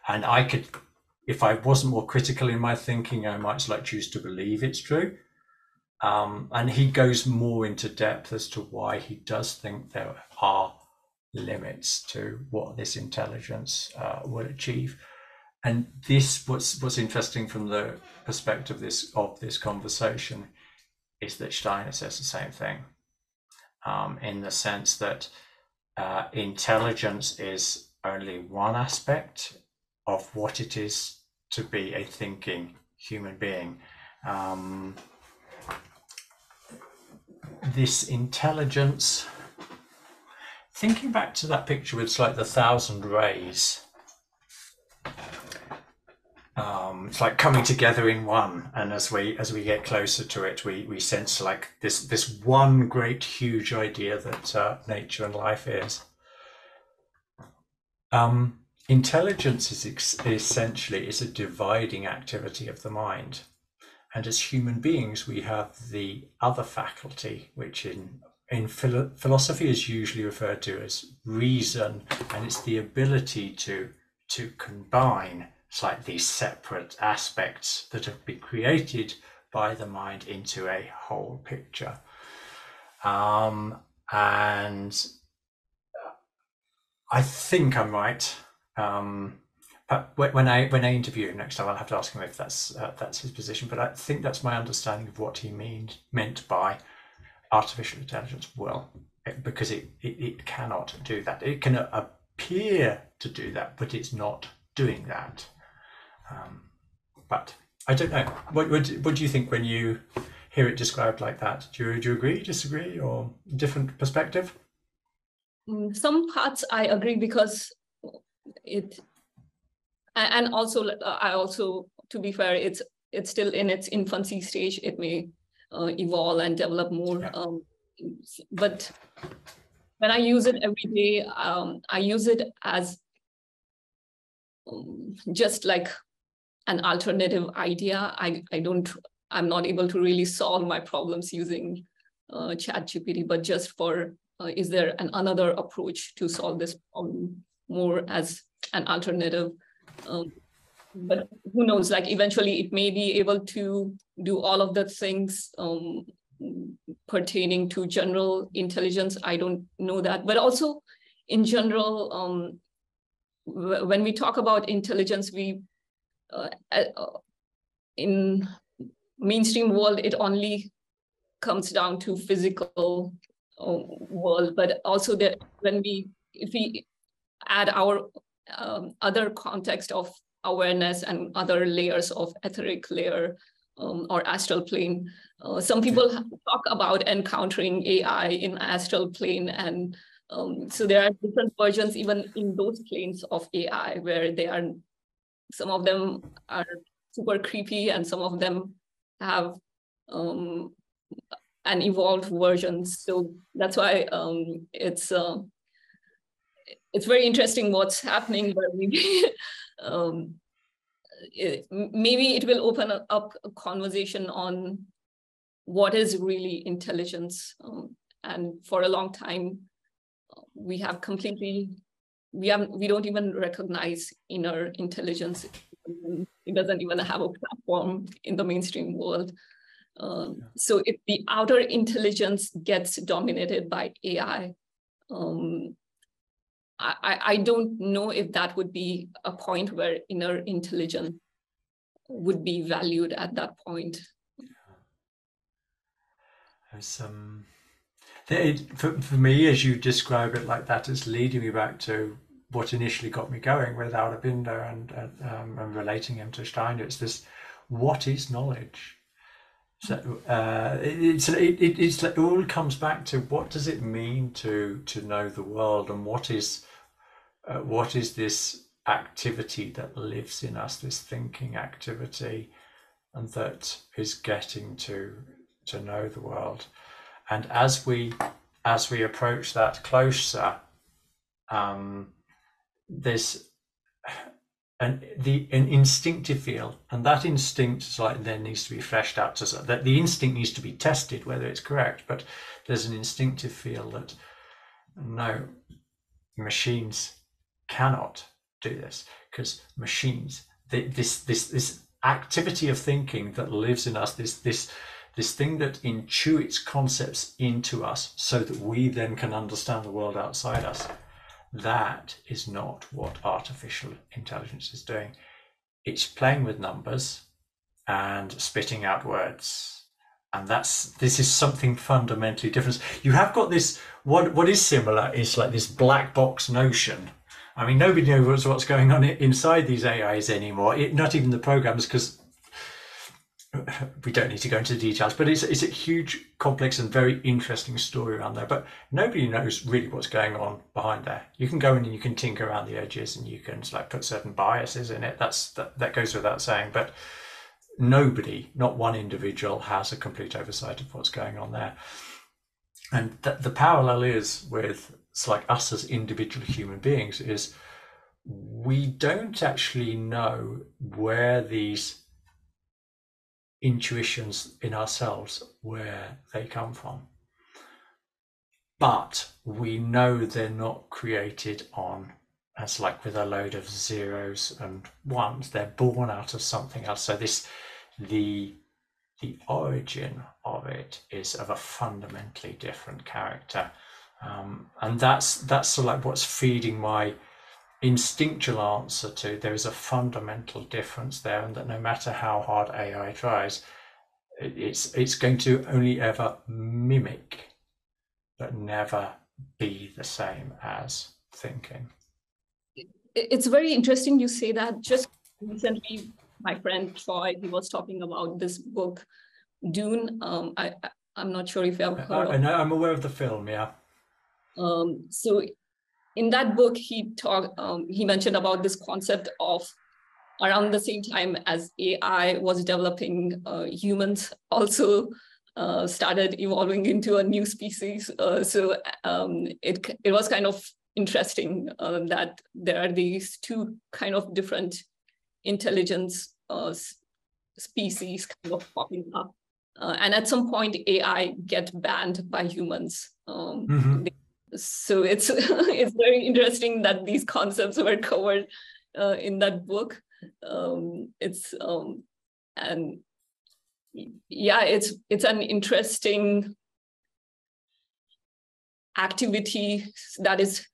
And I could, if I wasn't more critical in my thinking, I might choose to believe it's true. And he goes more into depth as to why he does think there are limits to what this intelligence will achieve. And this, what's interesting from the perspective of this conversation, is that Steiner says the same thing, in the sense that intelligence is only one aspect of what it is to be a thinking human being. this intelligence, thinking back to that picture with like the 1,000 rays, it's like coming together in one, and as we get closer to it, we sense like this one great huge idea that nature and life is. Intelligence is essentially a dividing activity of the mind, and as human beings we have the other faculty, which in philosophy is usually referred to as reason, and it's the ability to combine slightly separate aspects that have been created by the mind into a whole picture. And I think I'm right. But when I interview him next time, I'll have to ask him if that's his position. But I think that's my understanding of what he meant by artificial intelligence. Well, because it cannot do that. It can appear to do that, but it's not doing that. But I don't know. What do you think when you hear it described like that? Do you agree, disagree, or different perspective? Some parts I agree, because it, and also to be fair, it's still in its infancy stage. It may evolve and develop more. Yeah. But when I use it every day, I use it as just like an alternative idea. I'm not able to really solve my problems using ChatGPT, but just for is there another approach to solve this problem, more as an alternative. But who knows, like eventually it may be able to do all of the things pertaining to general intelligence. I don't know that, but also in general, when we talk about intelligence, we in mainstream world, it only comes down to physical world, but also that if we add our other context of awareness and other layers of etheric layer or astral plane, some people talk about encountering AI in astral plane, and so there are different versions even in those planes of AI, where they are, some of them are super creepy and some of them have an evolved version. So that's why it's very interesting what's happening, but maybe, maybe it will open up a conversation on what is really intelligence. And for a long time, we don't even recognize inner intelligence. It doesn't even have a platform in the mainstream world. So if the outer intelligence gets dominated by AI, I don't know if that would be a point where inner intelligence would be valued at that point. There's for me, as you describe it like that, it's leading me back to what initially got me going with Aurobindo and relating him to Steiner. It's this: what is knowledge? So it's like, it all comes back to what does it mean to know the world, and what is this activity that lives in us, this thinking activity, and that is getting to know the world. And as we approach that closer, there's an instinctive feel, and that instinct is like, then needs to be fleshed out to that. The instinct needs to be tested whether it's correct, but there's an instinctive feel that no, machines cannot do this, because machines, this activity of thinking that lives in us, this thing that intuits concepts into us so that we then can understand the world outside us, that is not what artificial intelligence is doing. It's playing with numbers and spitting out words, and this is something fundamentally different. You have got this, what is similar is like this black box notion. I mean, nobody knows what's going on inside these AIs anymore, not even the programs, because we don't need to go into the details, but it's a huge, complex and very interesting story around there. But nobody knows really what's going on behind there. You can go in and you can tinker around the edges and you can like put certain biases in it. That goes without saying. But nobody, not one individual, has a complete oversight of what's going on there. And the parallel is with us as individual human beings is we don't actually know where these intuitions in ourselves, where they come from, but we know they're not created on as with a load of zeros and ones. They're born out of something else. So the origin of it is of a fundamentally different character, and that's what's feeding my instinctual answer to there is a fundamental difference there, and that no matter how hard AI tries, it's going to only ever mimic but never be the same as thinking. It's very interesting you say that. Just recently my friend Troy, he was talking about this book Dune. I'm not sure if you have heard of it. I'm aware of the film, yeah. So in that book, he mentioned about this concept of around the same time as AI was developing, humans also started evolving into a new species. So it was kind of interesting that there are these two kind of different intelligence species kind of popping up. And at some point, AI get banned by humans. So it's very interesting that these concepts were covered in that book. And yeah, it's an interesting activity that is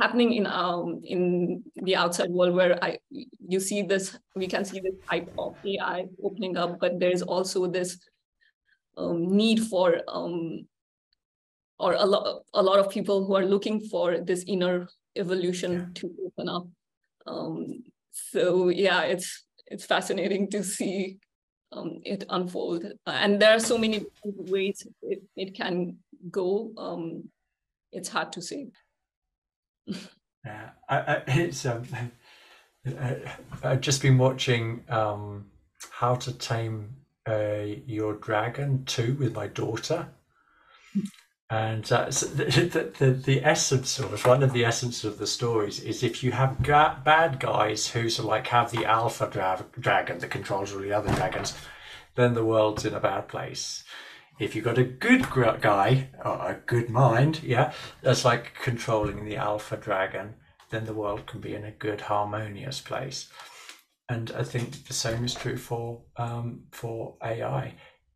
happening in the outside world, where you see this, we can see this type of AI opening up, but there is also this need for or a lot of people who are looking for this inner evolution to open up. So yeah, it's fascinating to see it unfold, and there are so many ways it can go. It's hard to say. Yeah, I've just been watching How to Tame Your Dragon 2 with my daughter. And so the essence, or one of the essence of the stories, is if you have bad guys who have the alpha dragon that controls all the other dragons, then the world's in a bad place. If you've got a good guy or a good mind, yeah, that's controlling the alpha dragon, then the world can be in a good, harmonious place. And I think the same is true for AI.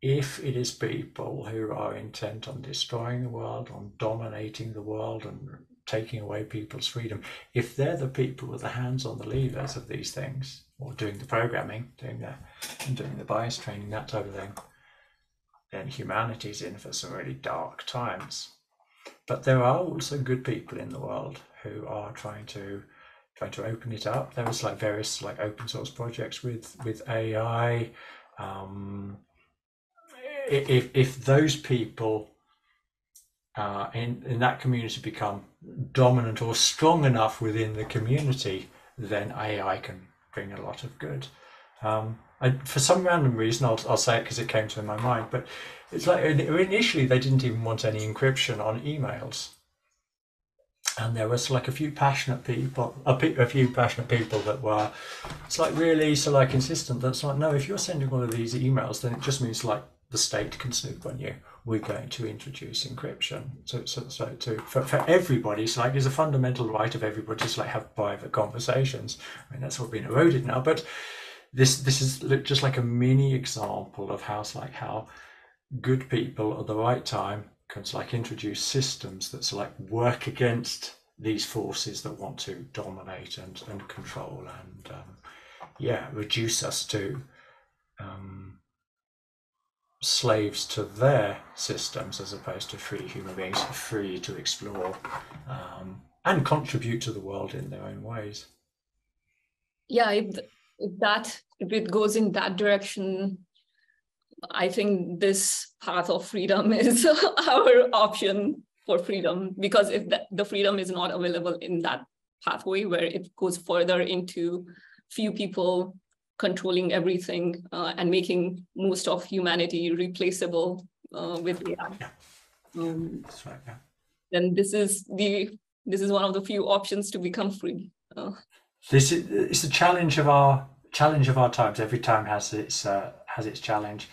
If it is people who are intent on destroying the world, on dominating the world and taking away people's freedom, if they're the people with the hands on the levers of these things, or doing the programming, doing the bias training, that type of thing, then humanity's in for some really dark times. But there are also good people in the world who are trying to open it up. There was various open source projects with AI. If those people in that community become dominant or strong enough within the community, then AI can bring a lot of good. For some random reason, I'll say it because it came to my mind, but it's initially they didn't even want any encryption on emails, and there was a few passionate people that were really insistent that's no, if you're sending one of these emails, then it just means the state can snoop on you. We're going to introduce encryption. So for everybody, there's a fundamental right of everybody to have private conversations. I mean, that's all been eroded now. But this is just a mini example of how how good people at the right time can introduce systems that work against these forces that want to dominate and control and reduce us to. Slaves to their systems, as opposed to free human beings, free to explore and contribute to the world in their own ways. Yeah, if it goes in that direction, I think this path of freedom is our option for freedom, because if the freedom is not available in that pathway where it goes further into few people controlling everything and making most of humanity replaceable with AI, that's right, yeah. Then this is one of the few options to become free. This is the challenge of our times. Every time has its challenge.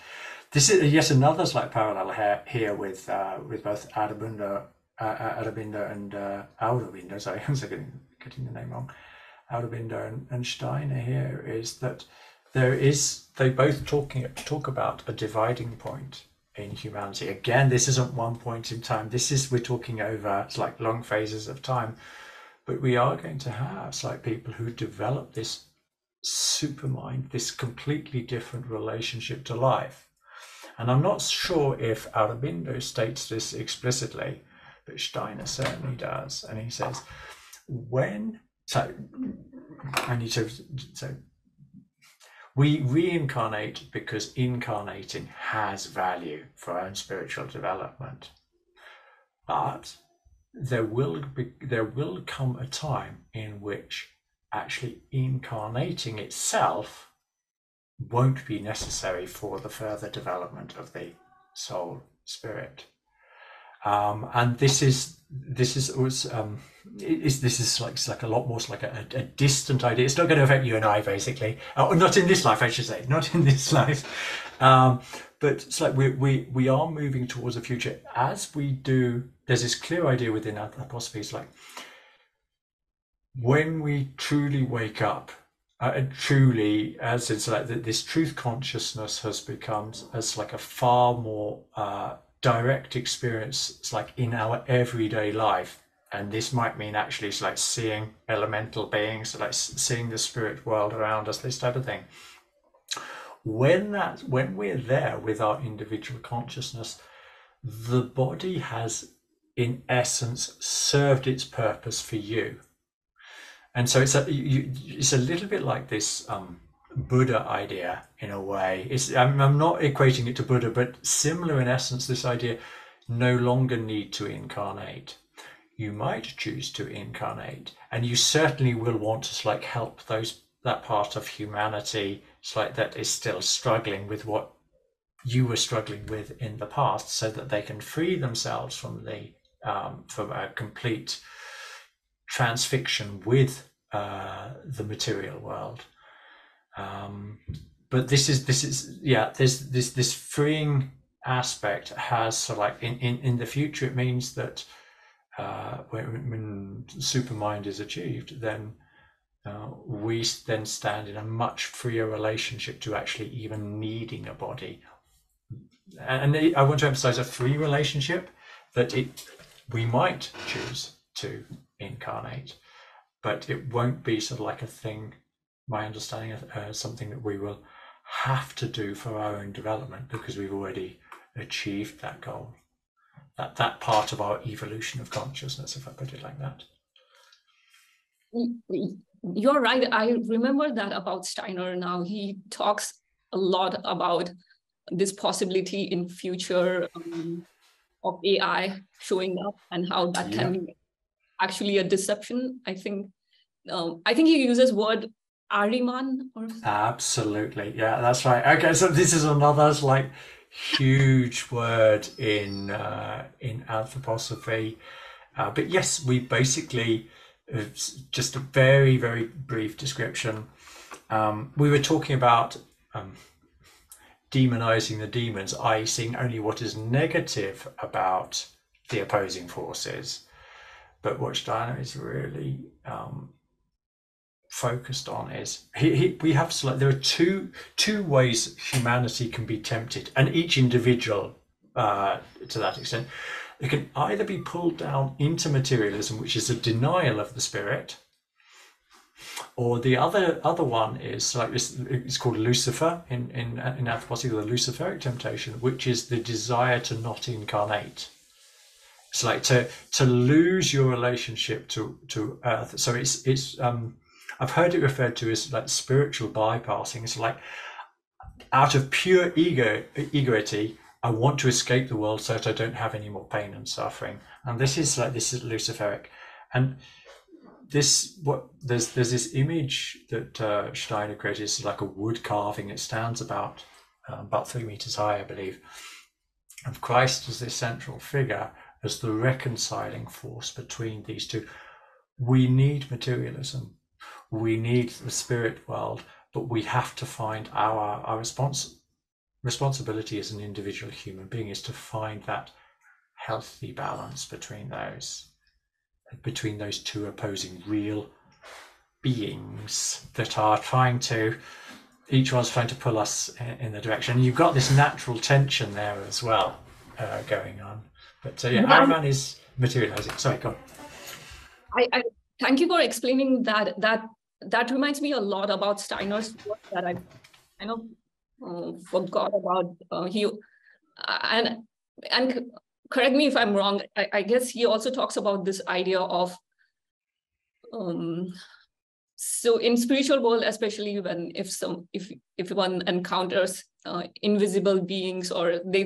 This is yet another slight parallel here, with both Aurobindo and Aurobindo. Sorry, I'm getting the name wrong. Aurobindo and Steiner here is that there is, they both talk about a dividing point in humanity. Again, this isn't one point in time. This is, we're talking over, it's like long phases of time, but we are going to have like people who develop this supermind, this completely different relationship to life. And I'm not sure if Aurobindo states this explicitly, but Steiner certainly does. And he says, when, so I need to, so we reincarnate because incarnating has value for our own spiritual development, but there will come a time in which actually incarnating itself won't be necessary for the further development of the soul spirit. And this is like a lot more like a distant idea. It's not going to affect you and I, basically, not in this life, I should say, not in this life. But it's like we are moving towards a future as we do. There's this clear idea within Anthroposophy. It's like when we truly wake up, truly, as it's like this truth consciousness has become as like a far more direct experience. It's like in our everyday life, and this might mean actually it's like seeing elemental beings, like seeing the spirit world around us, this type of thing. When we're there with our individual consciousness, the body has in essence served its purpose for you. And so it's a little bit like this Buddha idea in a way. I'm not equating it to Buddha, but similar in essence, this idea no longer need to incarnate. You might choose to incarnate, and you certainly will want to like help that part of humanity that is still struggling with what you were struggling with in the past, so that they can free themselves from the from a complete transfixion with the material world. But this is yeah, this freeing aspect has in the future, it means that when supermind is achieved, then we then stand in a much freer relationship to actually even needing a body. And I want to emphasize a free relationship, that we might choose to incarnate, but it won't be like a thing, my understanding of something that we will have to do for our own development, because we've already achieved that goal, that part of our evolution of consciousness, if I put it like that. You're right. I remember that about Steiner now. He talks a lot about this possibility in future of AI showing up, and how that can be actually a deception. I think he uses word Ahriman. Or absolutely, yeah, that's right. Okay, so this is another like huge word in Anthroposophy, but yes, we basically, just a very, very brief description. We were talking about demonizing the demons, i.e. seeing only what is negative about the opposing forces. But what Steiner is really focused on is we have to, there are two ways humanity can be tempted, and each individual to that extent. It can either be pulled down into materialism, which is a denial of the spirit, or the other one is like this. It's called Lucifer in Anthroposophy, the Luciferic temptation, which is the desire to not incarnate. It's like to lose your relationship to Earth. So it's I've heard it referred to as like spiritual bypassing. It's like, out of pure egoity, I want to escape the world so that I don't have any more pain and suffering. And this is Luciferic. And this, there's this image that Steiner created. It's like a wood carving. It stands about 3 meters high, I believe, of Christ as this central figure, as the reconciling force between these two. We need materialism, we need the spirit world, but we have to find our responsibility as an individual human being is to find that healthy balance between those two opposing real beings that are each one's trying to pull us in the direction. And you've got this natural tension there as well going on. But yeah, Ahriman is materializing. Sorry, go on. I thank you for explaining that. That reminds me a lot about Steiner's work that I kind of forgot about. And correct me if I'm wrong. I guess he also talks about this idea of. So in spiritual world, especially if one encounters invisible beings, or they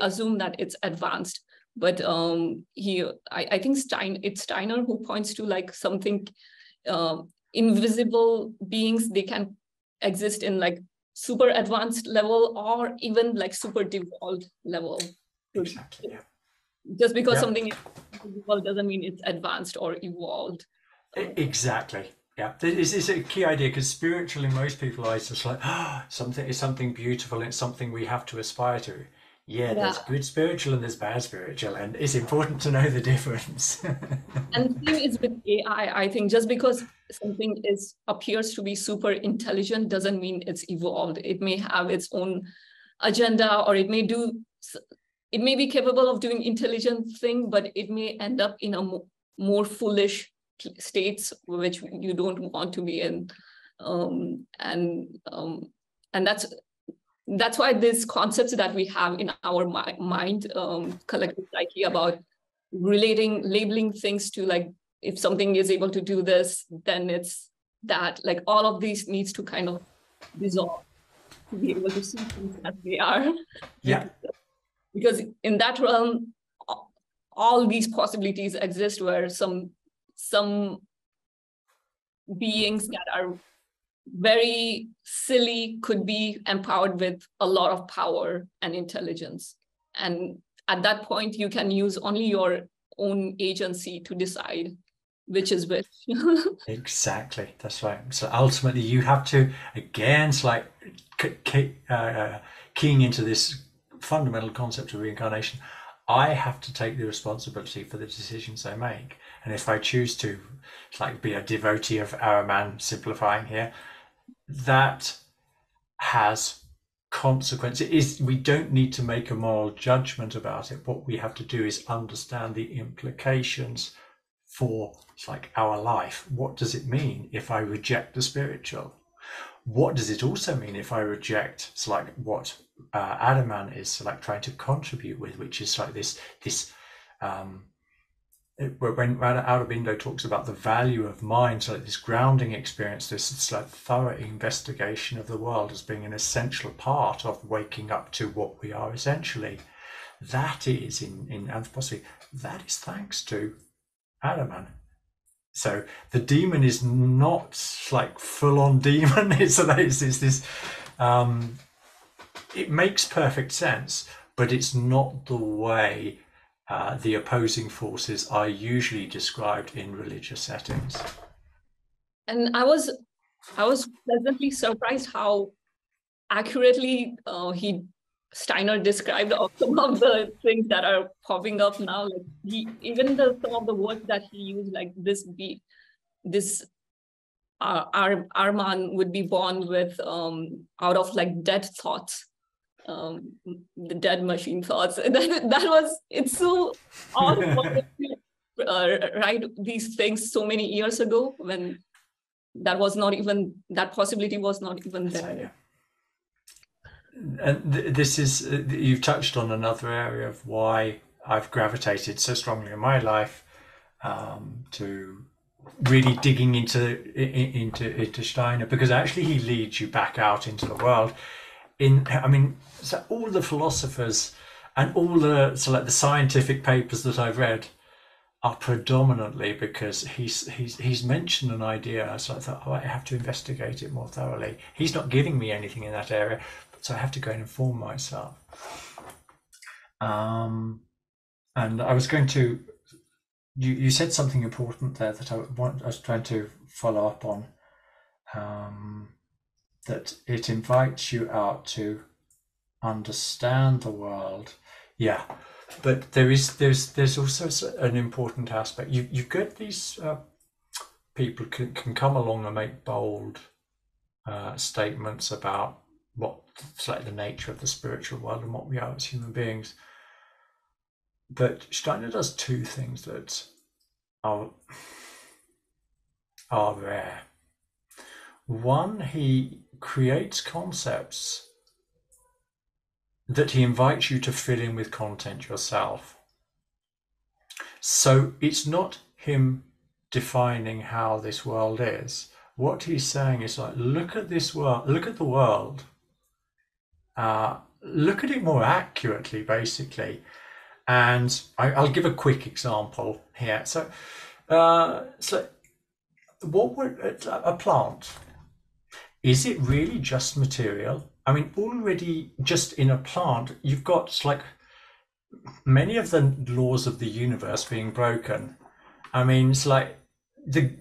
assume that it's advanced, but I think it's Steiner who points to like something invisible beings. They can exist in like super advanced level or even like super devolved level. Exactly. Yeah. Just because something is invisible doesn't mean it's advanced or evolved. Exactly. Yeah, this is a key idea, because spiritually most people are just like, something is something beautiful, it's something we have to aspire to. Yeah, there's good spiritual and there's bad spiritual, and it's important to know the difference. And the thing is with AI, I think just because something appears to be super intelligent doesn't mean it's evolved. It may have its own agenda, or it may be capable of doing intelligent thing, but it may end up in a more foolish states which you don't want to be in, and that's why these concepts that we have in our mind, collective psyche, about labeling things to, like, if something is able to do this, then it's that, like, all of these needs to kind of dissolve to be able to see things as they are. Yeah, because in that realm, all these possibilities exist, where some beings that are very silly could be empowered with a lot of power and intelligence. And at that point, you can use only your own agency to decide which is which. Exactly, that's right. So ultimately, you have to, again, it's like keying into this fundamental concept of reincarnation. I have to take the responsibility for the decisions I make. And if I choose to, like, be a devotee of Ahriman, simplifying here, that has consequences. We don't need to make a moral judgment about it. What we have to do is understand the implications for, like, our life. What does it mean if I reject the spiritual? What does it also mean if I reject, it's like what Ahriman is like trying to contribute with, which is like when Aurobindo talks about the value of mind, so like this grounding experience, this like thorough investigation of the world as being an essential part of waking up to what we are essentially. That is in anthroposophy. That is thanks to Ahriman. So the demon is not like full-on demon. It makes perfect sense, but it's not the way the opposing forces are usually described in religious settings. And I was pleasantly surprised how accurately Steiner described some of the things that are popping up now. Like some of the words that he used, like Ahriman would be born with out of like dead thoughts, the dead machine thoughts. It's so odd to write these things so many years ago, when that possibility was not even there. Yeah. And this is, you've touched on another area of why I've gravitated so strongly in my life to really digging into Steiner, because actually he leads you back out into the world. So all the philosophers and all the the scientific papers that I've read are predominantly because he's mentioned an idea, so I thought, oh, I have to investigate it more thoroughly. He's not giving me anything in that area, so I have to go and inform myself. And I was going to, you said something important there that I was trying to follow up on, that it invites you out to understand the world. Yeah, but there's also an important aspect. You get these people can come along and make bold statements about what's the nature of the spiritual world and what we are as human beings. But Steiner does two things that are rare. One, he creates concepts that he invites you to fill in with content yourself. So it's not him defining how this world is. What he's saying is look at this world, look at the world, look at it more accurately, basically. And I'll give a quick example here. So what would a plant? Is it really just material? I mean, already just in a plant, you've got many of the laws of the universe being broken. I mean, the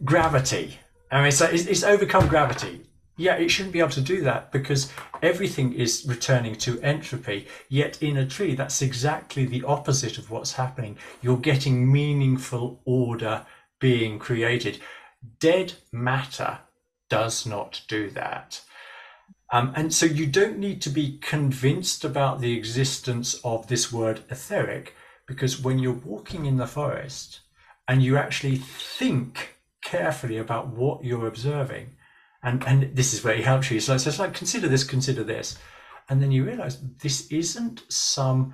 gravity. I mean, it's overcome gravity. Yeah, it shouldn't be able to do that because everything is returning to entropy. Yet in a tree, that's exactly the opposite of what's happening. You're getting meaningful order being created. Dead matter does not do that. And so you don't need to be convinced about the existence of this word etheric, because when you're walking in the forest and you actually think carefully about what you're observing, and this is where he helps you. So it's consider this. And then you realize this isn't some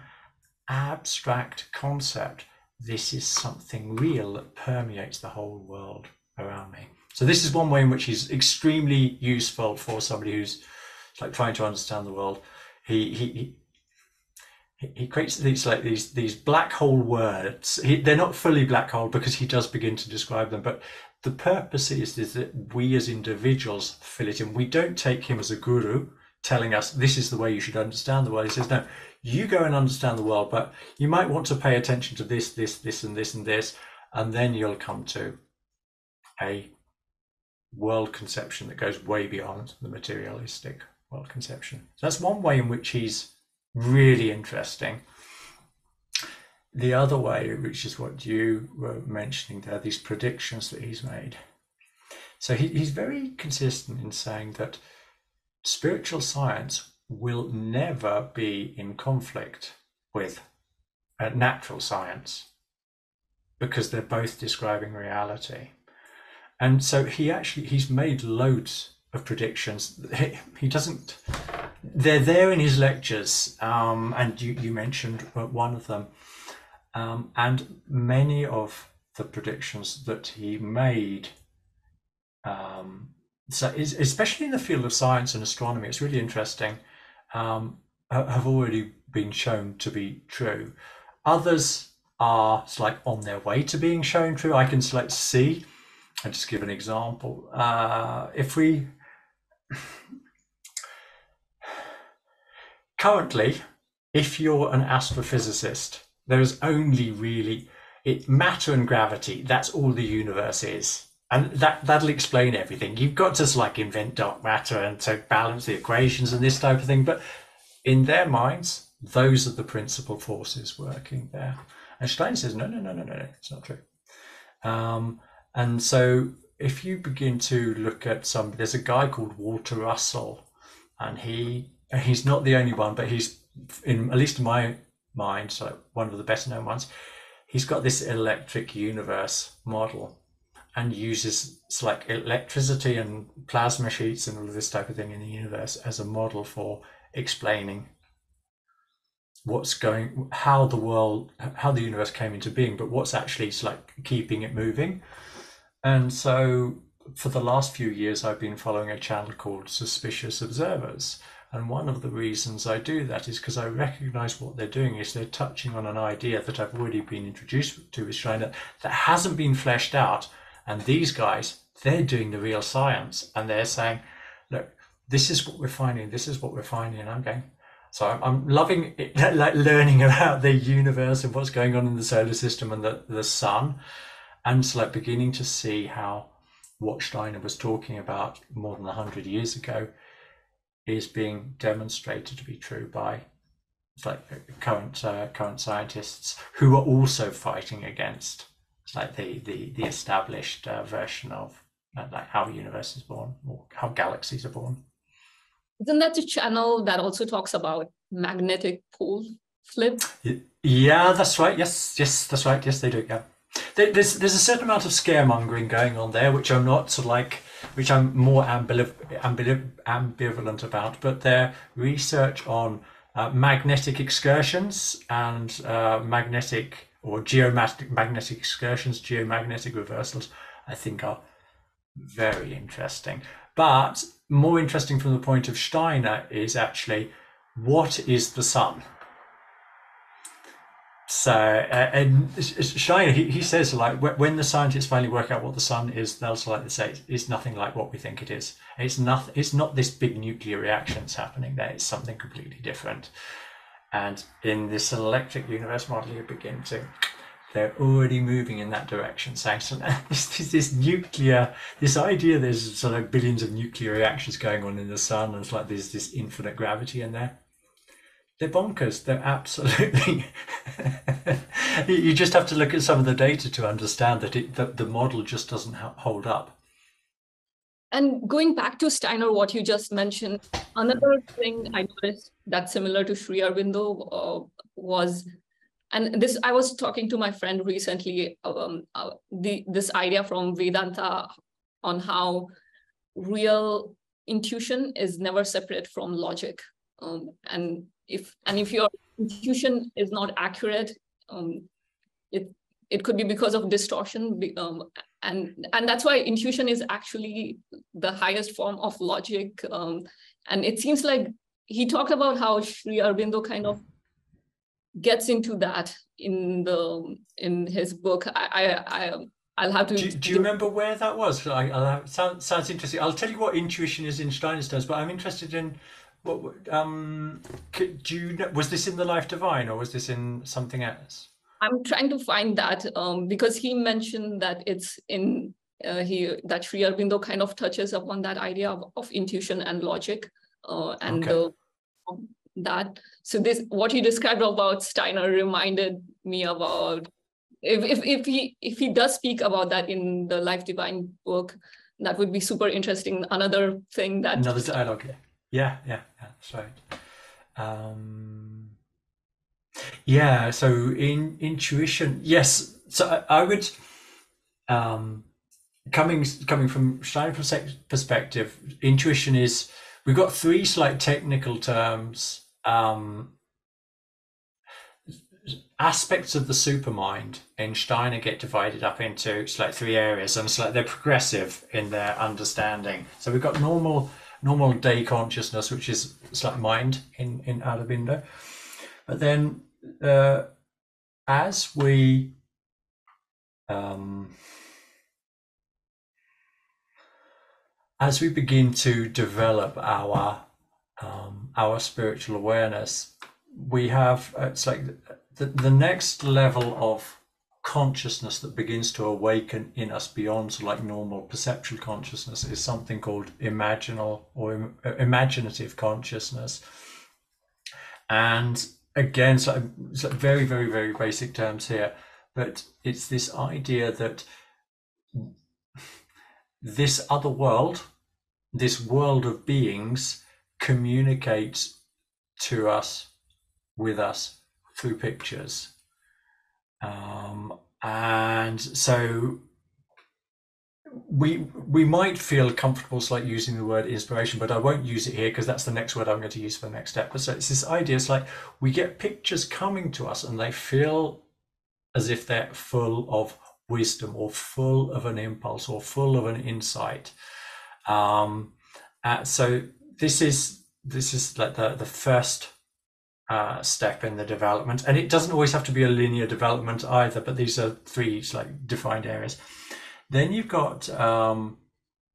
abstract concept. This is something real that permeates the whole world around me. So this is one way in which he's extremely useful for somebody who's trying to understand the world. He creates these black hole words. They're not fully black hole because he does begin to describe them, but the purpose is that we as individuals fill it in. We don't take him as a guru telling us this is the way you should understand the world. He says, no, you go and understand the world, but you might want to pay attention to this, this, this, and this, and this, and then you'll come to a world conception that goes way beyond the materialistic world conception. So that's one way in which he's really interesting. The other way, which is what you were mentioning there, these predictions that he's made. So he's very consistent in saying that spiritual science will never be in conflict with natural science because they're both describing reality. And so he's made loads of predictions. He doesn't, they're there in his lectures, and you mentioned one of them, and many of the predictions that he made, especially in the field of science and astronomy, it's really interesting, have already been shown to be true. Others are on their way to being shown true. I can see. I'll just give an example. Currently, if you're an astrophysicist, there is only really matter and gravity. That's all the universe is, and that'll explain everything. You've got to invent dark matter and to balance the equations and this type of thing. But in their minds, those are the principal forces working there. And Steiner says, no, it's not true. And so if you begin to look at there's a guy called Walter Russell, and he's not the only one, but he's, at least in my mind, one of the best known ones. He's got this electric universe model and uses electricity and plasma sheets and all of this type of thing in the universe as a model for explaining how the universe came into being, but what's actually keeping it moving. And so for the last few years, I've been following a channel called Suspicious Observers. And one of the reasons I do that is because I recognize what they're doing is they're touching on an idea that I've already been introduced to with Steiner that hasn't been fleshed out. And these guys, they're doing the real science, and they're saying, look, this is what we're finding. This is what we're finding. And I'm going, so I'm loving it, like learning about the universe and what's going on in the solar system and the sun. And so like beginning to see how what Steiner was talking about more than 100 years ago is being demonstrated to be true by like current scientists who are also fighting against like the established version of like how the universe is born or how galaxies are born. Isn't that a channel that also talks about magnetic pole flip? Yeah, that's right. Yes, that's right. Yes, they do. Yeah, there's a certain amount of scaremongering going on there, which I'm not sort of like, which I'm more ambivalent about. But their research on magnetic excursions and magnetic or geomagnetic excursions, geomagnetic reversals, I think are very interesting. But more interesting from the point of Steiner is actually, what is the sun? So and Steiner, he says, like, when the scientists finally work out what the sun is, they'll like say it's nothing like what we think it is. It's nothing. It's not this big nuclear reaction that's happening there. It's something completely different. And in this electric universe model, you begin to, they're already moving in that direction, saying, so this nuclear, this idea there's sort of billions of nuclear reactions going on in the sun, and it's like there's this infinite gravity in there. They're bonkers. They're absolutely, you just have to look at some of the data to understand that the model just doesn't hold up. And going back to Steiner, what you just mentioned, another thing I noticed that's similar to Sri Aurobindo was, and this, I was talking to my friend recently, this idea from Vedanta on how real intuition is never separate from logic. And if your intuition is not accurate, it could be because of distortion, and that's why intuition is actually the highest form of logic. And it seems like he talked about how Sri Aurobindo kind of gets into that in his book. I'll have to. Do you remember where that was? Sounds interesting. I'll tell you what intuition is in Steiner's terms, but I'm interested in. What, was this in the Life Divine, or was this in something else? I'm trying to find that because he mentioned that it's in that Sri Aurobindo kind of touches upon that idea of intuition and logic and okay. That. So this, what you described about Steiner reminded me about if he does speak about that in the Life Divine book, that would be super interesting. Another thing that another dialogue. Yeah. Yeah, that's right. Yeah, so in intuition, yes. So I would, coming from Steiner's perspective, intuition is, we've got three slight technical terms, aspects of the supermind in Steiner get divided up into three areas, and they're progressive in their understanding. So we've got normal day consciousness, which is mind in Aurobindo, but then as we begin to develop our spiritual awareness, we have the next level of consciousness that begins to awaken in us beyond normal perceptual consciousness is something called imaginal or imaginative consciousness. And again, so very, very, very basic terms here, but it's this idea that this other world, this world of beings, communicates to us, with us, through pictures. And so we might feel comfortable using the word inspiration, but I won't use it here because that's the next word I'm going to use for the next episode. It's this idea, we get pictures coming to us and they feel as if they're full of wisdom or full of an impulse or full of an insight. So this is like the first step in the development, and it doesn't always have to be a linear development either, but these are three like defined areas. Then you've got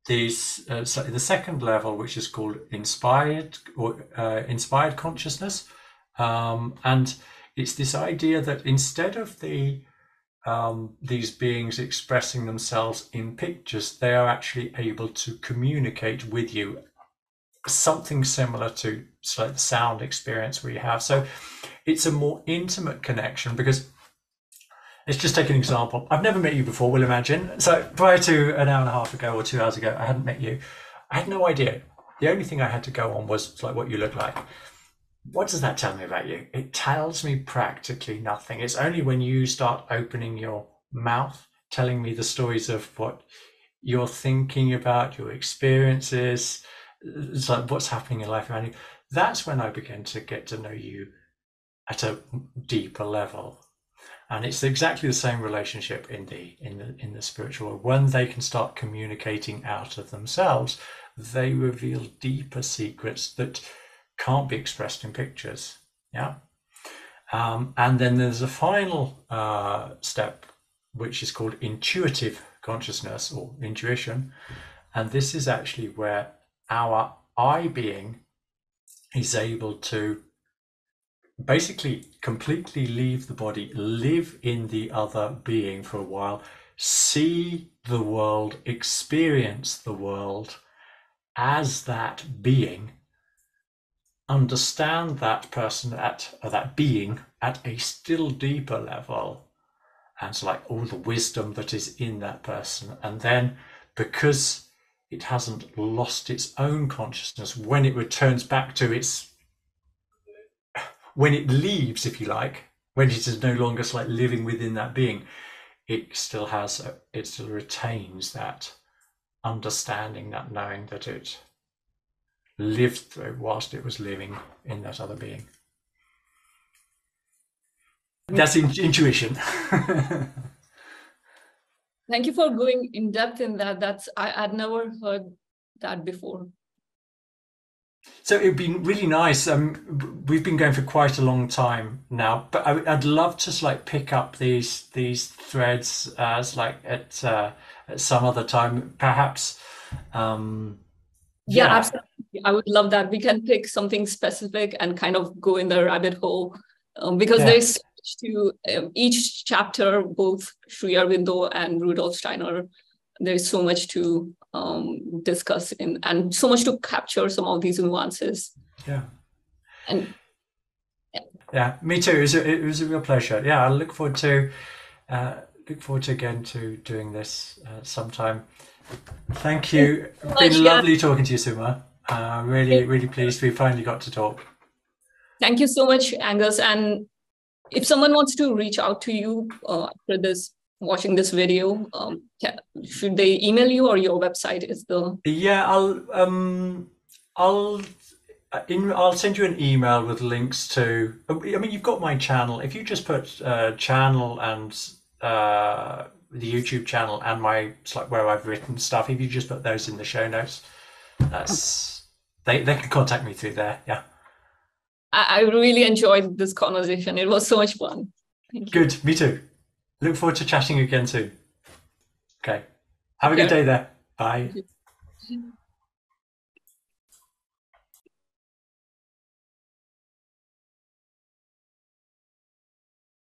the second level, which is called inspired or inspired consciousness, and it's this idea that instead of these beings expressing themselves in pictures, they are actually able to communicate with you, something similar to the sound experience we have. So it's a more intimate connection, because let's just take an example. I've never met you before, we'll imagine. So prior to an hour and a half ago or 2 hours ago, I hadn't met you. I had no idea. The only thing I had to go on was what you look like. What does that tell me about you? It tells me practically nothing. It's only when you start opening your mouth, telling me the stories of what you're thinking about, your experiences, it's like what's happening in life around you. That's when I begin to get to know you at a deeper level. And it's exactly the same relationship in the spiritual world. When they can start communicating out of themselves, they reveal deeper secrets that can't be expressed in pictures. Yeah. And then there's a final step, which is called intuitive consciousness or intuition, and this is actually where our I being is able to basically completely leave the body, live in the other being for a while, see the world, experience the world as that being, understand that person, that being at a still deeper level, and so all the wisdom that is in that person. And then, because it hasn't lost its own consciousness, when it returns back to its, when it leaves, if you like, when it is no longer living within that being, it still retains that understanding, that knowing that it lived through whilst it was living in that other being. That's intuition. Thank you for going in depth in that. I'd never heard that before. So it'd been really nice. We've been going for quite a long time now, but I'd love to pick up these threads as at some other time, perhaps. Yeah, absolutely. I would love that. We can pick something specific and kind of go in the rabbit hole, because there's to each chapter, both Sri Aurobindo and Rudolf Steiner, there's so much to discuss and so much to capture some of these nuances. Yeah. Yeah, me too. It was a real pleasure. Yeah, I look forward to again to doing this sometime. Thank you. It's been lovely talking to you, Suma. Really pleased we finally got to talk. Thank you so much, Angus. And if someone wants to reach out to you after watching this video, should they email you, or your website is the? Yeah, I'll send you an email with links to. I mean, you've got my channel. If you just put channel and the YouTube channel and my where I've written stuff, if you just put those in the show notes, they can contact me through there. Yeah. I really enjoyed this conversation. It was so much fun. Good. Me too. Look forward to chatting again soon. Okay. Have a good day there. Bye.